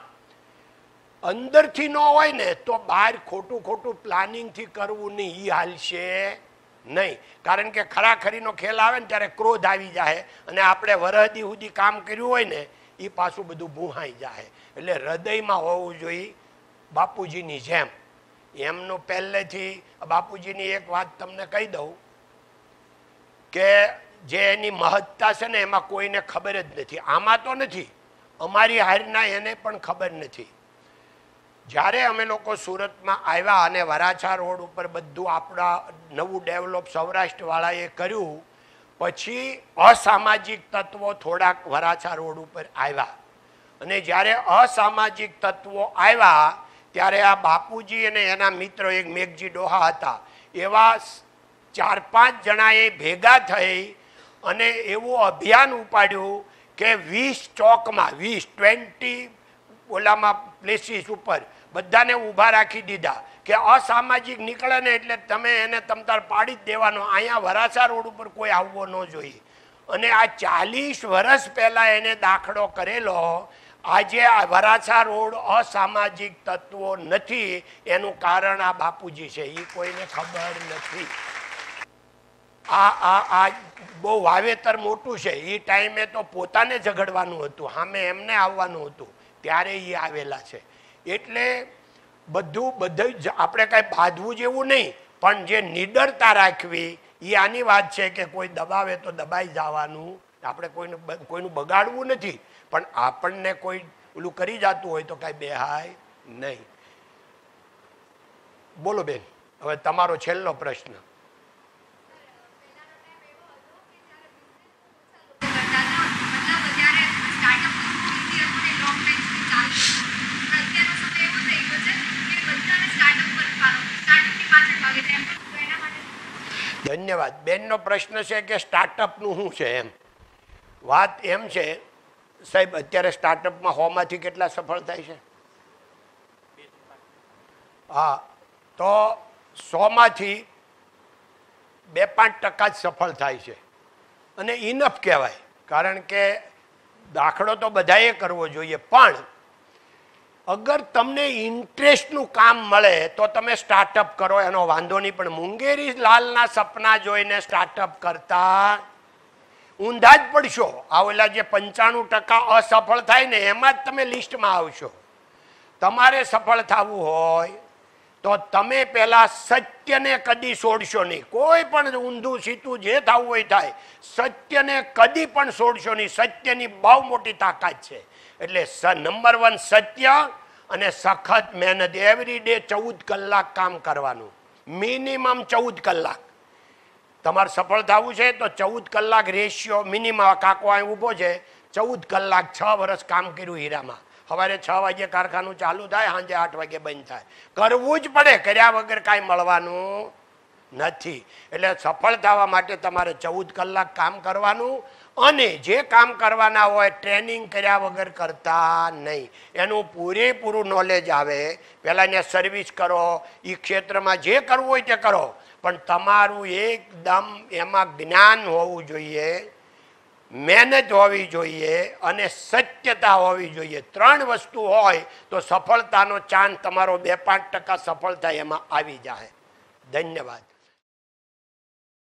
अंदरथी न होय ने तो बहार खोटू खोटू प्लानिंग थी करवू नहीं, हालशे नहीं। कारण के खराखरीनो खेल आवे ने त्यारे क्रोध आवी जाए अने आपणे वरहदी सुधी काम कर्युं होय ने ई पाछुं बधुं भूहाई जाए। एटले हृदयमां होवुं जोईए बापूजीनी जेम। एमनो पहेलेथी बापूजीनी एक वात तमने कही दऊं के जे एनी महत्ता छे ने एमां कोईने खबर ज नथी। आमां तो नथी, अमारी हारना एने पण खबर नथी। જ્યારે અમે લોકો સુરતમાં આવ્યા અને વરાછા રોડ ઉપર બધું આપણા નવું ડેવલપ સૌરાષ્ટ્રવાળાએ કર્યું, પછી અસામાજિક તત્વો થોડાક વરાછા રોડ ઉપર આવ્યા અને જ્યારે અસામાજિક તત્વો આવ્યા ત્યારે આ બાપુજી અને એના મિત્રો એક મેઘજી ડોહા હતા, એવા ચાર પાંચ જણાએ ભેગા થઈ અને એવું અભિયાન ઉપાડ્યું કે વીસ ચોકમાં વીસ ટ્વેન્ટી ઓલામાં પ્લેસીસ ઉપર બધાને ઊભા રાખી દીધા કે અસામાજિક નીકળે ને એટલે તમે એને તમતાર પાડી જ દેવાનો, અહીંયા વરાછા રોડ ઉપર કોઈ આવવો ન જોઈએ. અને આ ચાલીસ વર્ષ પહેલાં એને દાખલો કરેલો. આજે આ વરાછા રોડ અસામાજિક તત્વો નથી, એનું કારણ આ બાપુજી છે, એ કોઈને ખબર નથી. આ આ આ બહુ વાવેતર મોટું છે. એ ટાઈમે તો પોતાને ઝઘડવાનું હતું, સામે એમને આવવાનું હતું, ત્યારે એ આવેલા છે. એટલે બધું બધું જ આપણે કાંઈ બાંધવું જેવું નહીં, પણ જે નિડરતા રાખવી એ આની વાત છે કે કોઈ દબાવે તો દબાઈ જવાનું. આપણે કોઈને કોઈનું બગાડવું નથી, પણ આપણને કોઈ ઓલું કરી જતું હોય તો કાંઈ બેહાય નહીં. બોલો બેન, હવે તમારો છેલ્લો પ્રશ્ન. धन्यवाद बेनનો પ્રશ્ન છે કે સ્ટાર્ટઅપનું શું છે. એમ વાત એમ છે સાહેબ, અત્યારે સ્ટાર્ટઅપમાં હોમાંથી કેટલા સફળ થાય છે? હા, તો સોમાંથી બે પાંચ ટકા જ સફળ થાય છે અને ઇનફ કહેવાય. કારણ કે દાખલો તો બધાએ કરવો જોઈએ, પણ અગર તમને ઇન્ટરેસ્ટનું કામ મળે તો તમે સ્ટાર્ટઅપ કરો, એનો વાંધો નહીં. પણ મુંગેરી લાલના સપના જોઈને સ્ટાર્ટઅપ કરતા ઊંધા જ પડશો. આ ઓલા જે પંચાણું ટકા અસફળ થાય ને એમાં જ તમે લિસ્ટમાં આવશો. તમારે સફળ થવું હોય તો તમે પહેલાં સત્યને કદી છોડશો નહીં. કોઈ પણ ઊંધું સીધું જે થવું હોય થાય, સત્યને કદી પણ છોડશો નહીં. સત્યની બહુ મોટી તાકાત છે. એટલે નંબર વન સત્ય અને સખત મહેનત એવરી ડે ચૌદ કલાક કામ કરવાનું, મિનિમમ ચૌદ કલાક તમારે સફળ થવું છે તો ચૌદ કલાક રેશિયો મિનિમમ. કાકો અહીં ઊભો છે, ચૌદ કલાક છ વર્ષ કામ કર્યું હીરામાં. સવારે છ વાગે કારખાનું ચાલુ થાય, સાંજે આઠ વાગે બંધ થાય. કરવું જ પડે, કર્યા વગર કાંઈ મળવાનું નથી. એટલે સફળ થવા માટે તમારે ચૌદ કલાક કામ કરવાનું અને જે કામ કરવાના હોય ટ્રેનિંગ કર્યા વગર કરતા નહીં, એનું પૂરેપૂરું નોલેજ આવે. પહેલાં એને સર્વિસ કરો, એ ક્ષેત્રમાં જે કરવું હોય તે કરો, પણ તમારું એકદમ એમાં જ્ઞાન હોવું જોઈએ, મહેનત હોવી જોઈએ અને સત્યતા હોવી જોઈએ. ત્રણ વસ્તુ હોય તો સફળતાનો ચાન્સ તમારો બે પાંચ ટકા સફળ થાય એમાં આવી જાય. ધન્યવાદ.